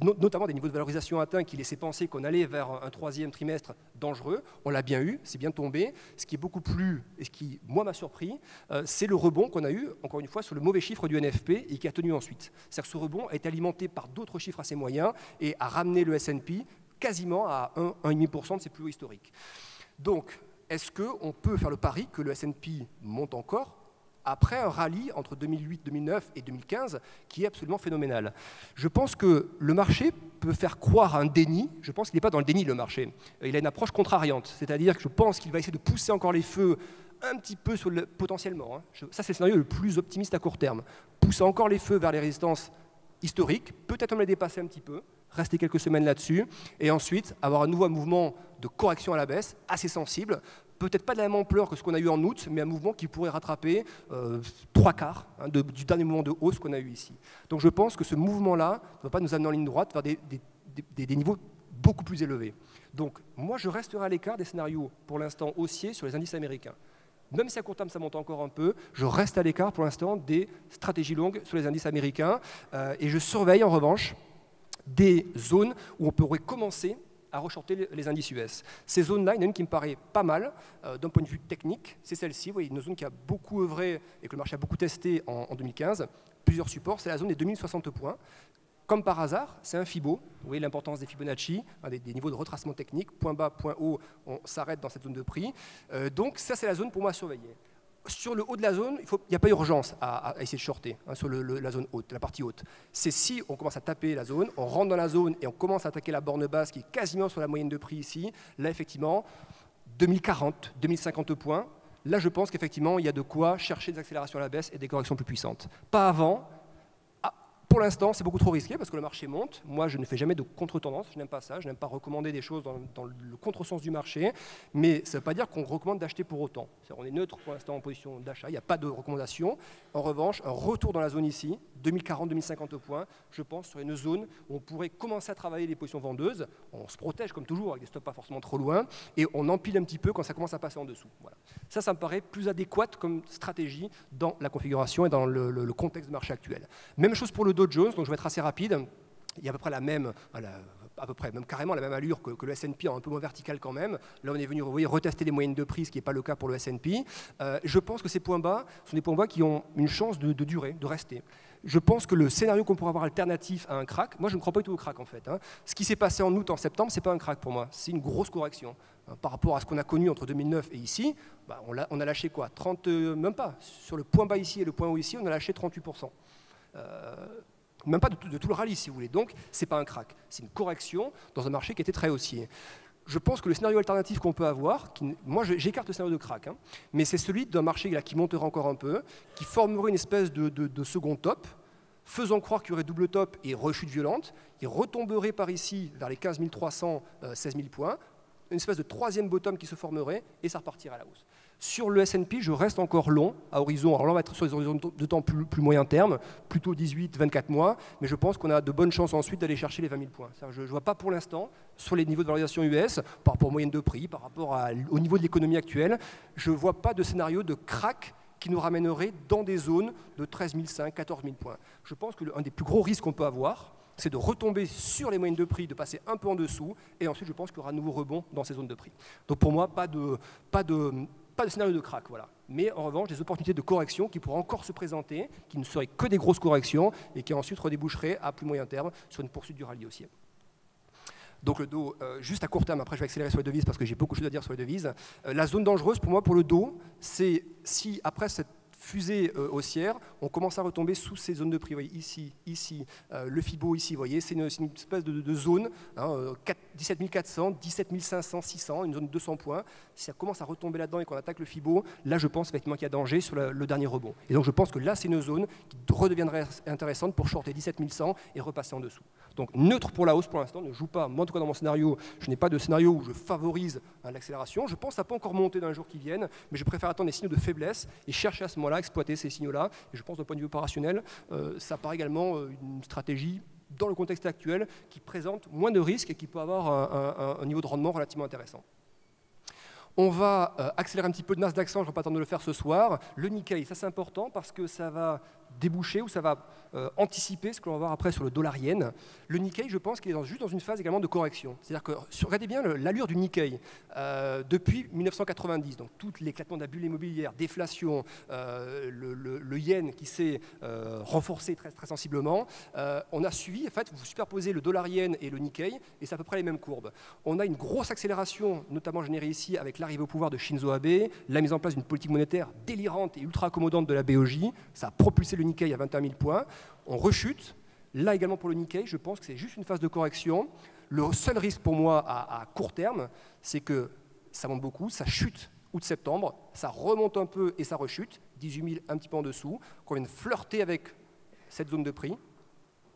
notamment des niveaux de valorisation atteints, qui laissaient penser qu'on allait vers un troisième trimestre dangereux. On l'a bien eu, c'est bien tombé. Ce qui est beaucoup plus, et ce qui, moi, m'a surpris, c'est le rebond qu'on a eu, encore une fois, sur le mauvais chiffre du NFP et qui a tenu ensuite. C'est-à-dire que ce rebond a été alimenté par d'autres chiffres assez moyens et a ramené le S&P quasiment à 1,5% de ses plus hauts historiques. Donc, est-ce qu'on peut faire le pari que le S&P monte encore après un rallye entre 2008, 2009 et 2015 qui est absolument phénoménal? Je pense que le marché peut faire croire à un déni. Je pense qu'il n'est pas dans le déni, le marché. Il a une approche contrariante, c'est-à-dire que je pense qu'il va essayer de pousser encore les feux un petit peu sur le, potentiellement. Hein. Ça, c'est le scénario le plus optimiste à court terme. Pousser encore les feux vers les résistances historiques, peut-être on les dépasser un petit peu, rester quelques semaines là-dessus, et ensuite avoir à nouveau un mouvement de correction à la baisse assez sensible. Peut-être pas de la même ampleur que ce qu'on a eu en août, mais un mouvement qui pourrait rattraper trois quarts hein, du dernier mouvement de hausse qu'on a eu ici. Donc je pense que ce mouvement-là ne va pas nous amener en ligne droite vers des niveaux beaucoup plus élevés. Donc moi, je resterai à l'écart des scénarios, pour l'instant haussiers, sur les indices américains. même si à court terme ça monte encore un peu, je reste à l'écart pour l'instant des stratégies longues sur les indices américains et je surveille en revanche des zones où on pourrait commencer à reshorter les indices US. Ces zones-là, il y en a une qui me paraît pas mal d'un point de vue technique, c'est celle-ci, une zone qui a beaucoup œuvré et que le marché a beaucoup testé en 2015, plusieurs supports, c'est la zone des 2060 points. Comme par hasard, c'est un Fibo, vous voyez l'importance des Fibonacci, des niveaux de retracement technique, point bas, point haut, on s'arrête dans cette zone de prix. Donc ça c'est la zone pour moi à surveiller. Sur le haut de la zone, il n'y a pas urgence à essayer de shorter sur la zone haute, la partie haute. C'est si on commence à taper la zone, on rentre dans la zone et on commence à attaquer la borne basse qui est quasiment sur la moyenne de prix ici, là effectivement 2040, 2050 points, là je pense qu'effectivement il y a de quoi chercher des accélérations à la baisse et des corrections plus puissantes. Pas avant. Pour l'instant, c'est beaucoup trop risqué parce que le marché monte. Moi, je ne fais jamais de contre-tendance, je n'aime pas ça, je n'aime pas recommander des choses dans le contre-sens du marché, mais ça ne veut pas dire qu'on recommande d'acheter pour autant. On est neutre pour l'instant en position d'achat, il n'y a pas de recommandation. En revanche, un retour dans la zone ici, 2040-2050 points, je pense, sur une zone où on pourrait commencer à travailler les positions vendeuses. On se protège comme toujours avec des stops pas forcément trop loin et on empile un petit peu quand ça commence à passer en dessous. Voilà. Ça me paraît plus adéquat comme stratégie dans la configuration et dans le contexte du marché actuel. Même chose pour le Dow Jones, donc je vais être assez rapide, il y a à peu près la même, même carrément la même allure que le S&P, un peu moins vertical quand même. Là on est venu, vous voyez, retester les moyennes de prix, ce qui n'est pas le cas pour le S&P. Je pense que ces points bas sont des points bas qui ont une chance de durer, de rester. Je pense que le scénario qu'on pourrait avoir alternatif à un crack, moi je ne crois pas du tout au crack en fait. Ce qui s'est passé en août, en septembre, ce n'est pas un crack pour moi, c'est une grosse correction. Par rapport à ce qu'on a connu entre 2009 et ici, on a lâché quoi 30, même pas, sur le point bas ici et le point haut ici, on a lâché 38%. Même pas de tout le rallye si vous voulez, donc c'est pas un crack, c'est une correction dans un marché qui était très haussier. Je pense que le scénario alternatif qu'on peut avoir, moi j'écarte le scénario de crack, mais c'est celui d'un marché là, qui montera encore un peu, qui formerait une espèce de second top, faisant croire qu'il y aurait double top et rechute violente, il retomberait par ici vers les 15 300, 16 000 points, une espèce de troisième bottom qui se formerait et ça repartira à la hausse. Sur le S&P, je reste encore long à horizon. Alors là, on va être sur des horizons de temps plus moyen terme, plutôt 18-24 mois, mais je pense qu'on a de bonnes chances ensuite d'aller chercher les 20 000 points. Je ne vois pas pour l'instant, sur les niveaux de valorisation US, par rapport aux moyennes de prix, par rapport au niveau de l'économie actuelle, je ne vois pas de scénario de crack qui nous ramènerait dans des zones de 13 500, 14 000 points. Je pense que l'un des plus gros risques qu'on peut avoir, c'est de retomber sur les moyennes de prix, de passer un peu en dessous, et ensuite je pense qu'il y aura un nouveau rebond dans ces zones de prix. Donc pour moi, pas de scénario de crack, voilà. Mais en revanche, des opportunités de correction qui pourraient encore se présenter, qui ne seraient que des grosses corrections, et qui ensuite redéboucheraient à plus moyen terme sur une poursuite du rallye haussier. Donc le Dow, juste à court terme, après je vais accélérer sur les devises parce que j'ai beaucoup de choses à dire sur les devises. La zone dangereuse pour moi, pour le Dow, c'est si après cette fusée haussière, on commence à retomber sous ces zones de prix. Vous voyez, ici, le Fibo ici, vous voyez, c'est une espèce de zone, 17 400, 17 500, 600, une zone de 200 points. Si ça commence à retomber là-dedans et qu'on attaque le Fibo, là je pense effectivement qu'il y a danger sur le dernier rebond. Et donc je pense que là c'est une zone qui redeviendrait intéressante pour shorter 17 100 et repasser en dessous. Donc neutre pour la hausse pour l'instant, ne joue pas. Moi en tout cas dans mon scénario, je n'ai pas de scénario où je favorise l'accélération. Je pense que ça peut encore monter dans les jours qui viennent, mais je préfère attendre les signaux de faiblesse et chercher à ce moment-là exploiter ces signaux-là. Et je pense d'un point de vue opérationnel, ça paraît également une stratégie dans le contexte actuel qui présente moins de risques et qui peut avoir un niveau de rendement relativement intéressant. On va accélérer un petit peu de Nasdaq 100, je ne vais pas attendre de le faire ce soir. Le Nikkei, ça c'est important parce que ça va déboucher ou ça va anticiper ce que l'on va voir après sur le dollar yen. Le Nikkei, je pense qu'il est juste dans une phase également de correction. C'est-à-dire que, regardez bien l'allure du Nikkei depuis 1990, donc tout l'éclatement de la bulle immobilière, déflation, le yen qui s'est renforcé très, très sensiblement. On a suivi, en fait, vous superposez le dollar yen et le Nikkei, et c'est à peu près les mêmes courbes. On a une grosse accélération, notamment générée ici avec l'arrivée au pouvoir de Shinzo Abe, la mise en place d'une politique monétaire délirante et ultra accommodante de la BOJ, ça a propulsé le Nikkei à 21 000 points, on rechute. Là également pour le Nikkei, je pense que c'est juste une phase de correction. Le seul risque pour moi à court terme, c'est que ça monte beaucoup, ça chute août-septembre, ça remonte un peu et ça rechute, 18 000 un petit peu en dessous, qu'on vienne flirter avec cette zone de prix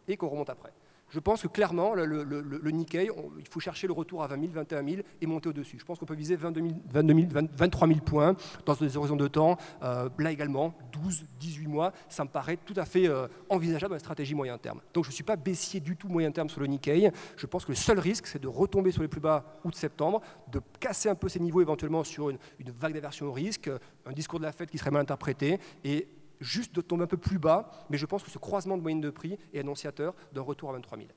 et qu'on remonte après. je pense que clairement, le Nikkei, il faut chercher le retour à 20 000, 21 000 et monter au-dessus. Je pense qu'on peut viser 22 000, 23 000 points dans des horizons de temps. Là également, 12, 18 mois, ça me paraît tout à fait envisageable dans la stratégie moyen terme. Donc je ne suis pas baissier du tout moyen terme sur le Nikkei. Je pense que le seul risque, c'est de retomber sur les plus bas août-septembre, de casser un peu ces niveaux éventuellement sur une vague d'aversion au risque, un discours de la Fed qui serait mal interprété et juste de tomber un peu plus bas, mais je pense que ce croisement de moyenne de prix est annonciateur d'un retour à 23 000.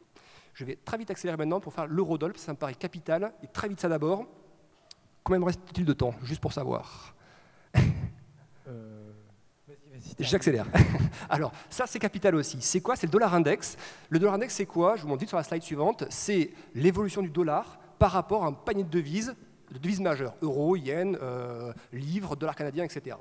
Je vais très vite accélérer maintenant pour faire l'eurodollar, parce que ça me paraît capital, et très vite ça d'abord. Combien me reste-t-il de temps, juste pour savoir? J'accélère. Alors, ça c'est capital aussi. C'est quoi? C'est le dollar index. Le dollar index c'est quoi? Je vous montre sur la slide suivante. C'est l'évolution du dollar par rapport à un panier de devises majeures, euro, yen, livre, dollar canadien, etc.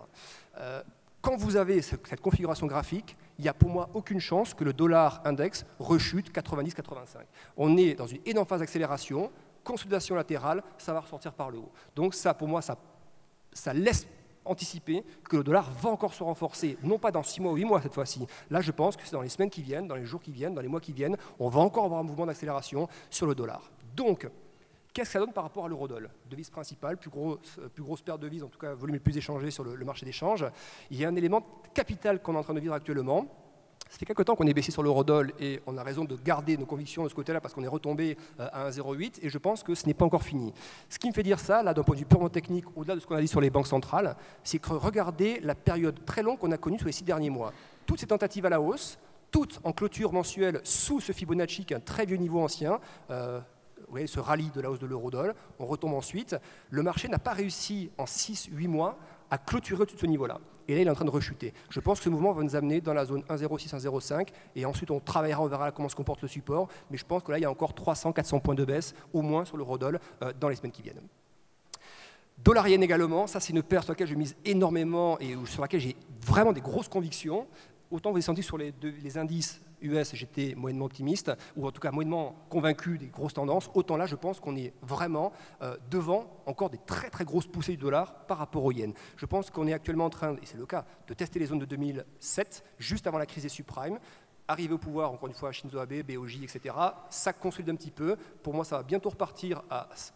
Quand vous avez cette configuration graphique, il n'y a pour moi aucune chance que le dollar index rechute 90-85. On est dans une énorme phase d'accélération, consolidation latérale, ça va ressortir par le haut. Donc ça, pour moi, ça laisse anticiper que le dollar va encore se renforcer, non pas dans 6 mois ou 8 mois cette fois-ci. Là, je pense que c'est dans les semaines qui viennent, dans les jours qui viennent, dans les mois qui viennent, on va encore avoir un mouvement d'accélération sur le dollar. Donc, qu'est-ce que ça donne par rapport à l'eurodoll? Devise principale, plus grosse paire de devises, en tout cas volume le plus échangé sur le marché d'échange. Il y a un élément capital qu'on est en train de vivre actuellement. Ça fait quelques temps qu'on est baissé sur l'eurodoll et on a raison de garder nos convictions de ce côté-là parce qu'on est retombé à 1,08 et je pense que ce n'est pas encore fini. Ce qui me fait dire ça, là d'un point de vue purement technique, au-delà de ce qu'on a dit sur les banques centrales, c'est que regardez la période très longue qu'on a connue sur les 6 derniers mois. Toutes ces tentatives à la hausse, toutes en clôture mensuelle sous ce Fibonacci qui est un très vieux niveau ancien, vous voyez ce rallye de la hausse de l'eurodoll, on retombe ensuite. Le marché n'a pas réussi en 6-8 mois à clôturer au-dessus de ce niveau-là. Et là, il est en train de rechuter. Je pense que ce mouvement va nous amener dans la zone 1,06-1,05 et ensuite on travaillera, on verra comment se comporte le support. Mais je pense que là, il y a encore 300-400 points de baisse au moins sur l'eurodoll dans les semaines qui viennent. Dollar yen également, ça c'est une paire sur laquelle je mise énormément et sur laquelle j'ai vraiment des grosses convictions. Autant vous avez senti sur les indices US, j'étais moyennement optimiste, ou en tout cas moyennement convaincu des grosses tendances, autant là je pense qu'on est vraiment devant encore des très très grosses poussées du dollar par rapport au yen. Je pense qu'on est actuellement en train, et c'est le cas, de tester les zones de 2007, juste avant la crise des subprimes, arriver au pouvoir, encore une fois, Shinzo Abe, BOJ, etc. Ça consolide un petit peu. Pour moi, ça va bientôt repartir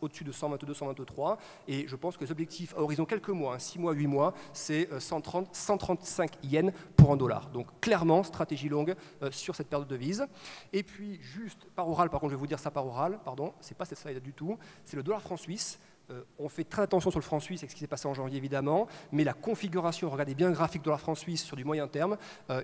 au-dessus de 122, 123. Et je pense que les objectifs à horizon quelques mois, 6 mois, 8 mois, c'est 130, 135 yens pour un dollar. Donc clairement, stratégie longue sur cette paire de devises. Et puis juste par oral, par contre, je vais vous dire ça par oral, pardon, c'est pas cette slide du tout, c'est le dollar franc suisse. On fait très attention sur le franc suisse avec ce qui s'est passé en janvier évidemment, mais la configuration, regardez bien le graphique de la franc suisse sur du moyen terme,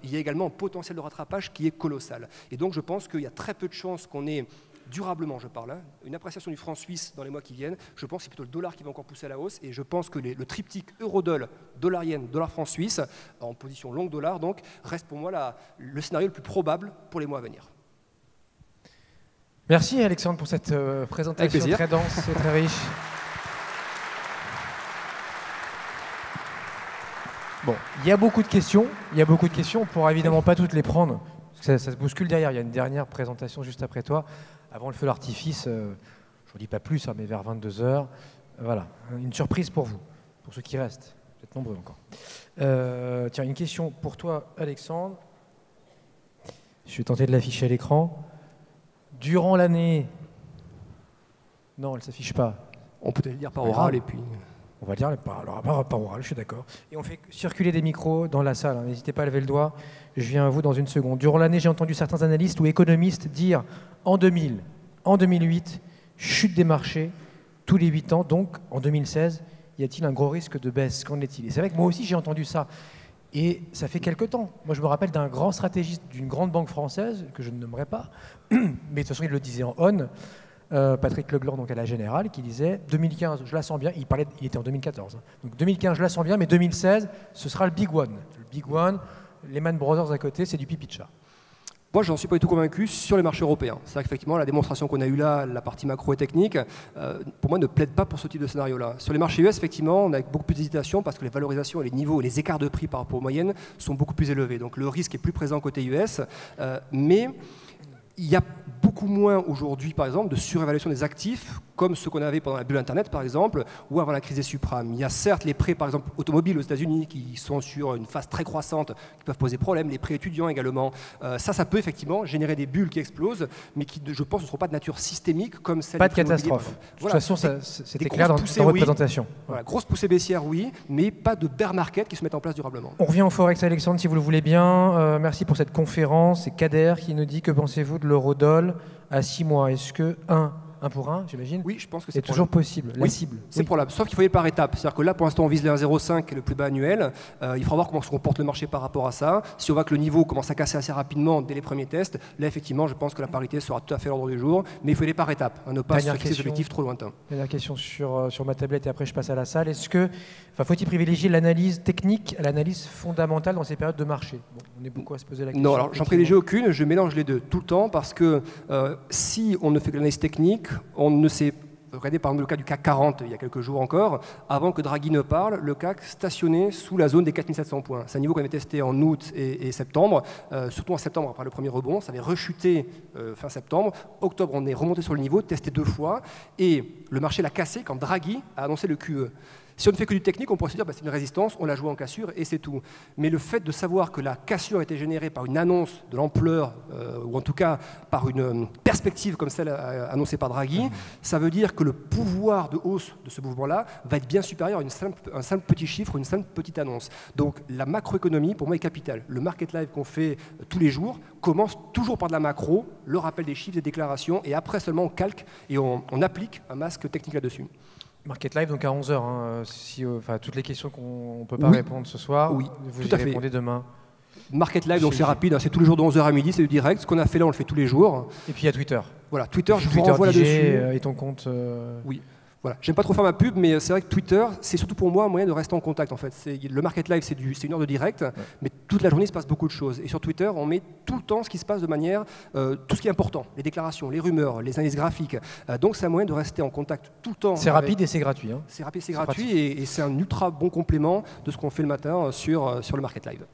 il y a également un potentiel de rattrapage qui est colossal. Et donc je pense qu'il y a très peu de chances qu'on ait, durablement je parle, une appréciation du franc suisse dans les mois qui viennent. Je pense que c'est plutôt le dollar qui va encore pousser à la hausse et je pense que le triptyque euro-dollar, dollar-yen, dollar-franc suisse, en position longue dollar donc, reste pour moi le scénario le plus probable pour les mois à venir. Merci Alexandre pour cette présentation très dense et très riche. Bon, il y a beaucoup de questions, on ne pourra évidemment pas toutes les prendre, parce que ça se bouscule derrière, il y a une dernière présentation juste après toi, avant le feu d'artifice, je n'en dis pas plus, hein, mais vers 22h, voilà, une surprise pour vous, pour ceux qui restent, vous êtes nombreux encore. Tiens, une question pour toi Alexandre, je suis tenté de l'afficher à l'écran, durant l'année, non elle ne s'affiche pas. On peut le dire par oral et puis... On va dire par oral, je suis d'accord. Et on fait circuler des micros dans la salle, n'hésitez pas à lever le doigt, je viens à vous dans une seconde. Durant l'année, j'ai entendu certains analystes ou économistes dire en 2000, en 2008, chute des marchés tous les 8 ans, donc en 2016, y a-t-il un gros risque de baisse? Qu'en est-il? Et c'est vrai que moi aussi j'ai entendu ça, et ça fait quelques temps. Moi je me rappelle d'un grand stratégiste d'une grande banque française, que je ne nommerai pas, mais de toute façon il le disait en on, Patrick Leblanc donc à la Générale qui disait 2015 je la sens bien, il était en 2014 hein. Donc 2015 je la sens bien mais 2016 ce sera le big one, Lehman Brothers à côté c'est du pipi de chat. Moi, j'en suis pas du tout convaincu sur les marchés européens. C'est vrai qu'effectivement, la démonstration qu'on a eue là, la partie macro et technique, pour moi, ne plaide pas pour ce type de scénario-là. Sur les marchés US, effectivement, on a beaucoup plus d'hésitation parce que les valorisations et les niveaux et les écarts de prix par rapport aux moyennes sont beaucoup plus élevés. Donc le risque est plus présent côté US, mais il y a beaucoup moins aujourd'hui, par exemple, de surévaluation des actifs comme ce qu'on avait pendant la bulle Internet, par exemple, ou avant la crise des subprimes. Il y a certes les prêts, par exemple, automobiles aux États-Unis qui sont sur une phase très croissante, qui peuvent poser problème, les prêts étudiants également. Ça peut effectivement générer des bulles qui explosent, mais qui, je pense, ne seront pas de nature systémique comme celle des prix immobiliers. Pas de catastrophe. Voilà. De toute façon, c'était clair dans votre présentation. Voilà, grosse poussée baissière, oui, mais pas de bear market qui se mettent en place durablement. On revient au Forex, Alexandre, si vous le voulez bien. Merci pour cette conférence. C'est Kader qui nous dit: que pensez-vous de l'euro-dollar à 6 mois? Est-ce que 1 pour 1, j'imagine? Oui, je pense que c'est toujours possible. La cible. C'est probable. Sauf qu'il faut y aller par étapes. C'est-à-dire que là, pour l'instant, on vise les 1,05 qui est le plus bas annuel. Il faudra voir comment se comporte le marché par rapport à ça. Si on voit que le niveau commence à casser assez rapidement dès les premiers tests, là, effectivement, je pense que la parité sera tout à fait à l'ordre du jour. Mais il faut aller par étapes, hein, ne pas se fixer des objectifs trop lointains. Dernière question sur ma tablette et après je passe à la salle. Est-ce que faut-il privilégier l'analyse technique à l'analyse fondamentale dans ces périodes de marché? Bon, on est beaucoup à se poser la question. Non, alors j'en privilégie aucune. Je mélange les deux tout le temps parce que si on ne fait que l'analyse technique, on ne sait pas. Regardez par exemple le cas du CAC 40 il y a quelques jours encore, avant que Draghi ne parle, le CAC stationnait sous la zone des 4700 points. C'est un niveau qu'on avait testé en août et septembre, surtout en septembre après le premier rebond, ça avait rechuté fin septembre. Octobre, on est remonté sur le niveau, testé deux fois, et le marché l'a cassé quand Draghi a annoncé le QE. Si on ne fait que du technique, on pourrait se dire bah, c'est une résistance, on la joue en cassure et c'est tout. Mais le fait de savoir que la cassure a été générée par une annonce de l'ampleur, ou en tout cas par une perspective comme celle annoncée par Draghi, ça veut dire que le pouvoir de hausse de ce mouvement-là va être bien supérieur à un simple petit chiffre, une simple petite annonce. Donc la macroéconomie, pour moi, est capitale. Le Market Live qu'on fait tous les jours commence toujours par de la macro, le rappel des chiffres, des déclarations, et après seulement on calque et on applique un masque technique là-dessus. Market Live, donc à 11h, hein, toutes les questions qu'on ne peut pas répondre ce soir, vous y répondez demain. Market Live, donc c'est rapide, hein, c'est tous les jours de 11h à midi, c'est du direct. Ce qu'on a fait là, on le fait tous les jours. Et puis il y a Twitter. Voilà, Twitter, je vous renvoie là-dessus. Et ton compte Oui. Voilà. J'aime pas trop faire ma pub, mais c'est vrai que Twitter, c'est surtout pour moi un moyen de rester en contact. En fait. Le Market Live, c'est une heure de direct, mais toute la journée, il se passe beaucoup de choses. Et sur Twitter, on met tout le temps ce qui se passe de manière, tout ce qui est important, les déclarations, les rumeurs, les analyses graphiques. Donc, c'est un moyen de rester en contact tout le temps. C'est rapide et c'est gratuit. Hein. C'est rapide et c'est gratuit, et c'est un ultra bon complément de ce qu'on fait le matin sur le Market Live.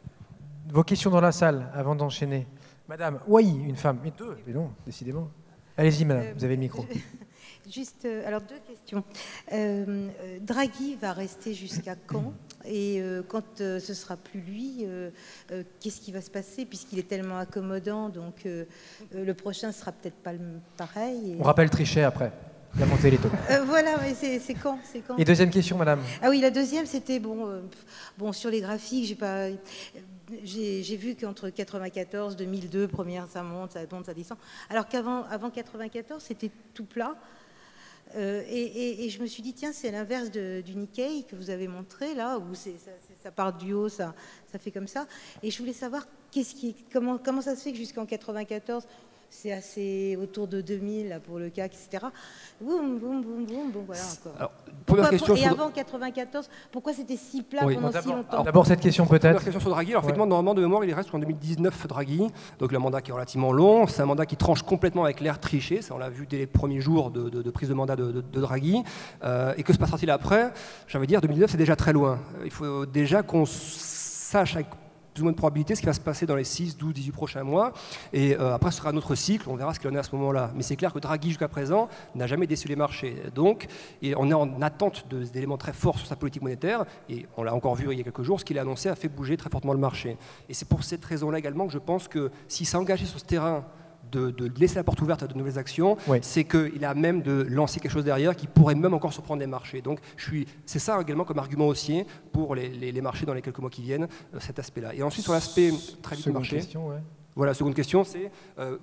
Vos questions dans la salle, avant d'enchaîner. Madame, une femme, mais deux, mais non, décidément. Allez-y, madame, vous avez le micro. Juste, alors deux questions. Draghi va rester jusqu'à quand? Et quand ce sera plus lui, qu'est-ce qui va se passer? Puisqu'il est tellement accommodant, donc le prochain sera peut-être pas pareil. Et... On rappelle Trichet après. La montée les taux. Voilà, mais c'est quand, quand? Et deuxième question, madame. Ah oui, la deuxième, c'était sur les graphiques, j'ai vu qu'entre 94, 2002, première, ça monte, ça tombe, ça descend. Alors qu'avant 94, c'était tout plat. Et je me suis dit, tiens, c'est l'inverse du Nikkei que vous avez montré, là, où ça part du haut, ça fait comme ça. Et je voulais savoir comment ça se fait que jusqu'en 94, c'est assez autour de 2000 là, pour le CAC, etc. Boum, boum, boum, boum, bon, voilà encore. Alors, première question sur... avant 94, pourquoi c'était si plat pendant si longtemps? D'abord cette question peut-être. Première question sur Draghi. Alors effectivement, normalement de mémoire, il reste jusqu'en 2019 Draghi. Donc le mandat qui est relativement long, c'est un mandat qui tranche complètement avec l'ère Trichet. Ça, on l'a vu dès les premiers jours de prise de mandat de Draghi. Et que se passera-t-il après? J'avais dire 2019, c'est déjà très loin. Il faut déjà qu'on sache avec plus ou moins de probabilité ce qui va se passer dans les 6, 12, 18 prochains mois. Et après, ce sera notre cycle, on verra ce qu'il en est à ce moment-là. Mais c'est clair que Draghi, jusqu'à présent, n'a jamais déçu les marchés. Donc, on est en attente d'éléments très forts sur sa politique monétaire. Et on l'a encore vu il y a quelques jours, ce qu'il a annoncé a fait bouger très fortement le marché. Et c'est pour cette raison-là également que je pense que s'il s'est engagé sur ce terrain de laisser la porte ouverte à de nouvelles actions, c'est qu'il a même de lancer quelque chose derrière qui pourrait même encore surprendre les marchés. Donc c'est ça également comme argument haussier pour les marchés dans les quelques mois qui viennent, cet aspect-là. Et ensuite sur l'aspect très vite du marché. Voilà, seconde question, c'est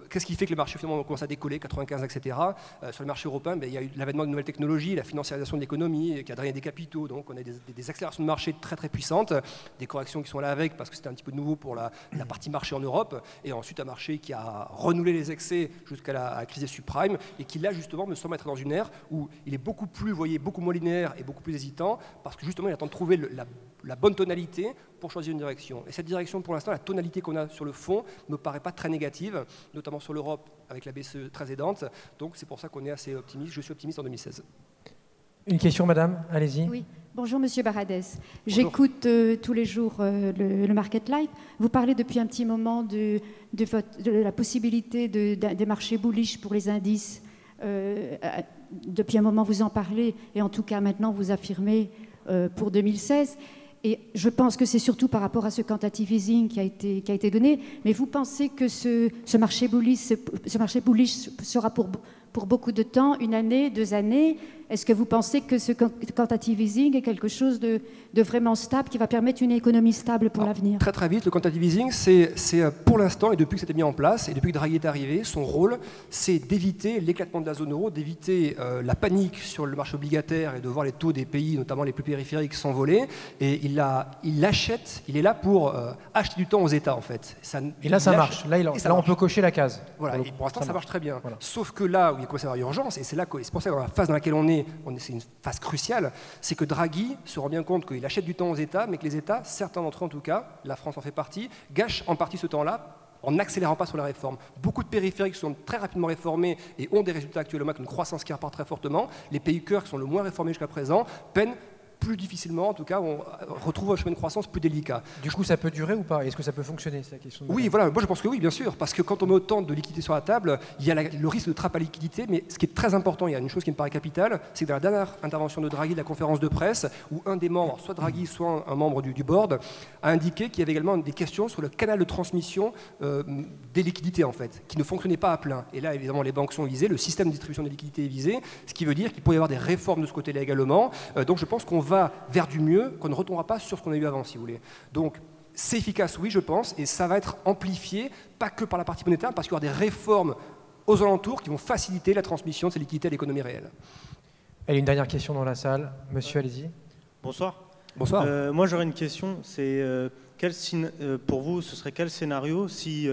qu'est-ce qui fait que les marchés finalement ont commencé à décoller, 95, etc. Sur le marché européen, il y a eu l'avènement de nouvelles technologies, la financiarisation de l'économie, qui a drainé des capitaux, donc on a des accélérations de marché très très puissantes, des corrections qui sont là avec, parce que c'était un petit peu nouveau pour la partie marché en Europe, et ensuite un marché qui a renouvelé les excès jusqu'à la crise des subprimes, et qui là justement me semble être dans une ère où il est beaucoup plus, vous voyez, beaucoup moins linéaire et beaucoup plus hésitant, parce que justement il attend de trouver la bonne tonalité pour choisir une direction. Et cette direction, pour l'instant, la tonalité qu'on a sur le fond ne paraît pas très négative, notamment sur l'Europe, avec la BCE très aidante. Donc c'est pour ça qu'on est assez optimiste. Je suis optimiste en 2016. Une question, madame, allez-y. Oui. Bonjour, monsieur Baradez. J'écoute tous les jours le Market Live. Vous parlez depuis un petit moment de la possibilité des marchés bullish pour les indices depuis un moment vous en parlez, et en tout cas maintenant vous affirmez pour 2016. Et je pense que c'est surtout par rapport à ce quantitative easing qui a été donné. Mais vous pensez que ce marché bullish sera pour beaucoup de temps, une année, 2 années? Est-ce que vous pensez que ce quantitative easing est quelque chose de vraiment stable, qui va permettre une économie stable pour l'avenir? Très très vite, le quantitative easing, c'est pour l'instant, et depuis que c'était mis en place, et depuis que Draghi est arrivé, son rôle, c'est d'éviter l'éclatement de la zone euro, d'éviter la panique sur le marché obligataire et de voir les taux des pays, notamment les plus périphériques, s'envoler. Et il est là pour acheter du temps aux États, en fait. Et là, ça marche. Là, on peut cocher la case. Voilà. Et pour l'instant, ça marche très bien. Voilà. Sauf que là où il commence à y avoir urgence, et c'est pour ça que dans la phase dans laquelle c'est une phase cruciale, c'est que Draghi se rend bien compte qu'il achète du temps aux États, mais que les États, certains d'entre eux en tout cas, la France en fait partie, gâchent en partie ce temps-là en n'accélérant pas sur la réforme. Beaucoup de périphériques sont très rapidement réformés et ont des résultats actuellement avec une croissance qui repart très fortement. Les pays cœurs qui sont le moins réformés jusqu'à présent peinent plus difficilement, en tout cas, on retrouve un chemin de croissance plus délicat. Du coup, ça peut durer ou pas? Est-ce que ça peut fonctionner? C'est la question. Oui, voilà, moi je pense que oui, bien sûr, parce que quand on met autant de liquidités sur la table, il y a le risque de trappe à liquidité, mais ce qui est très important, il y a une chose qui me paraît capitale, c'est que dans la dernière intervention de Draghi de la conférence de presse, où un des membres, soit Draghi, soit un membre du board, a indiqué qu'il y avait également des questions sur le canal de transmission des liquidités, en fait, qui ne fonctionnait pas à plein. Et là, évidemment, les banques sont visées, le système de distribution des liquidités est visé, ce qui veut dire qu'il pourrait y avoir des réformes de ce côté-là également. Donc je pense qu'on va vers du mieux, qu'on ne retombera pas sur ce qu'on a eu avant, si vous voulez. Donc, c'est efficace, oui, je pense, et ça va être amplifié, pas que par la partie monétaire, parce qu'il y aura des réformes aux alentours qui vont faciliter la transmission de ces liquidités à l'économie réelle. Allez, une dernière question dans la salle. Monsieur, allez-y. Bonsoir. Bonsoir. Moi, j'aurais une question. C'est pour vous, ce serait quel scénario si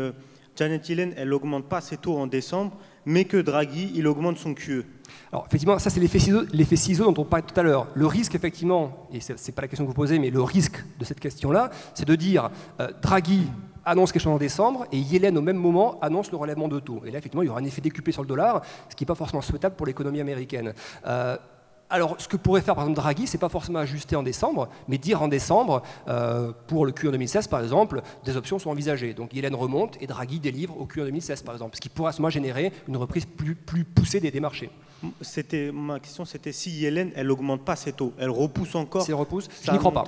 Janet Yellen, elle n'augmente pas ses taux en décembre, mais que Draghi, il augmente son QE? Alors, effectivement, ça, c'est l'effet ciseau dont on parlait tout à l'heure. Le risque, effectivement, et ce n'est pas la question que vous posez, mais le risque de cette question-là, c'est de dire Draghi annonce quelque chose en décembre et Yellen, au même moment, annonce le relèvement de taux. Et là, effectivement, il y aura un effet décuplé sur le dollar, ce qui n'est pas forcément souhaitable pour l'économie américaine. Alors, ce que pourrait faire, par exemple, Draghi, c'est pas forcément ajuster en décembre, mais dire en décembre, pour le Q en 2016, par exemple, des options sont envisagées. Donc, Yellen remonte et Draghi délivre au Q en 2016, par exemple, ce qui pourra à ce moment générer une reprise plus poussée des marchés. Ma question, c'était si Yellen, elle n'augmente pas ses taux, elle repousse encore. Si elle repousse, je n'y crois pas.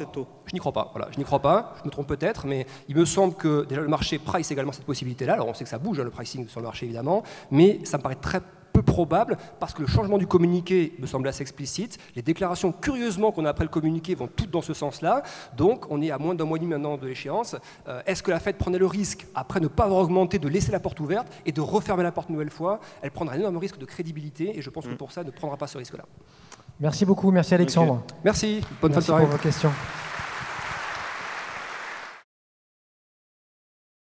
Je n'y crois pas. Voilà, je n'y crois pas. Je me trompe peut-être, mais il me semble que déjà le marché price également cette possibilité-là. Alors, on sait que ça bouge, hein, le pricing sur le marché évidemment, mais ça me paraît très peu probable, parce que le changement du communiqué me semble assez explicite. Les déclarations, curieusement, qu'on a après le communiqué vont toutes dans ce sens-là. Donc, on est à moins d'1 mois et demi maintenant de l'échéance. Est-ce que la Fed prenait le risque, après ne pas avoir augmenté, de laisser la porte ouverte et de refermer la porte une nouvelle fois? Elle prendra un énorme risque de crédibilité, et je pense que pour ça, elle ne prendra pas ce risque-là. Merci beaucoup. Merci Alexandre. Okay. Merci. Bonne fin de soirée. Merci pour vos questions.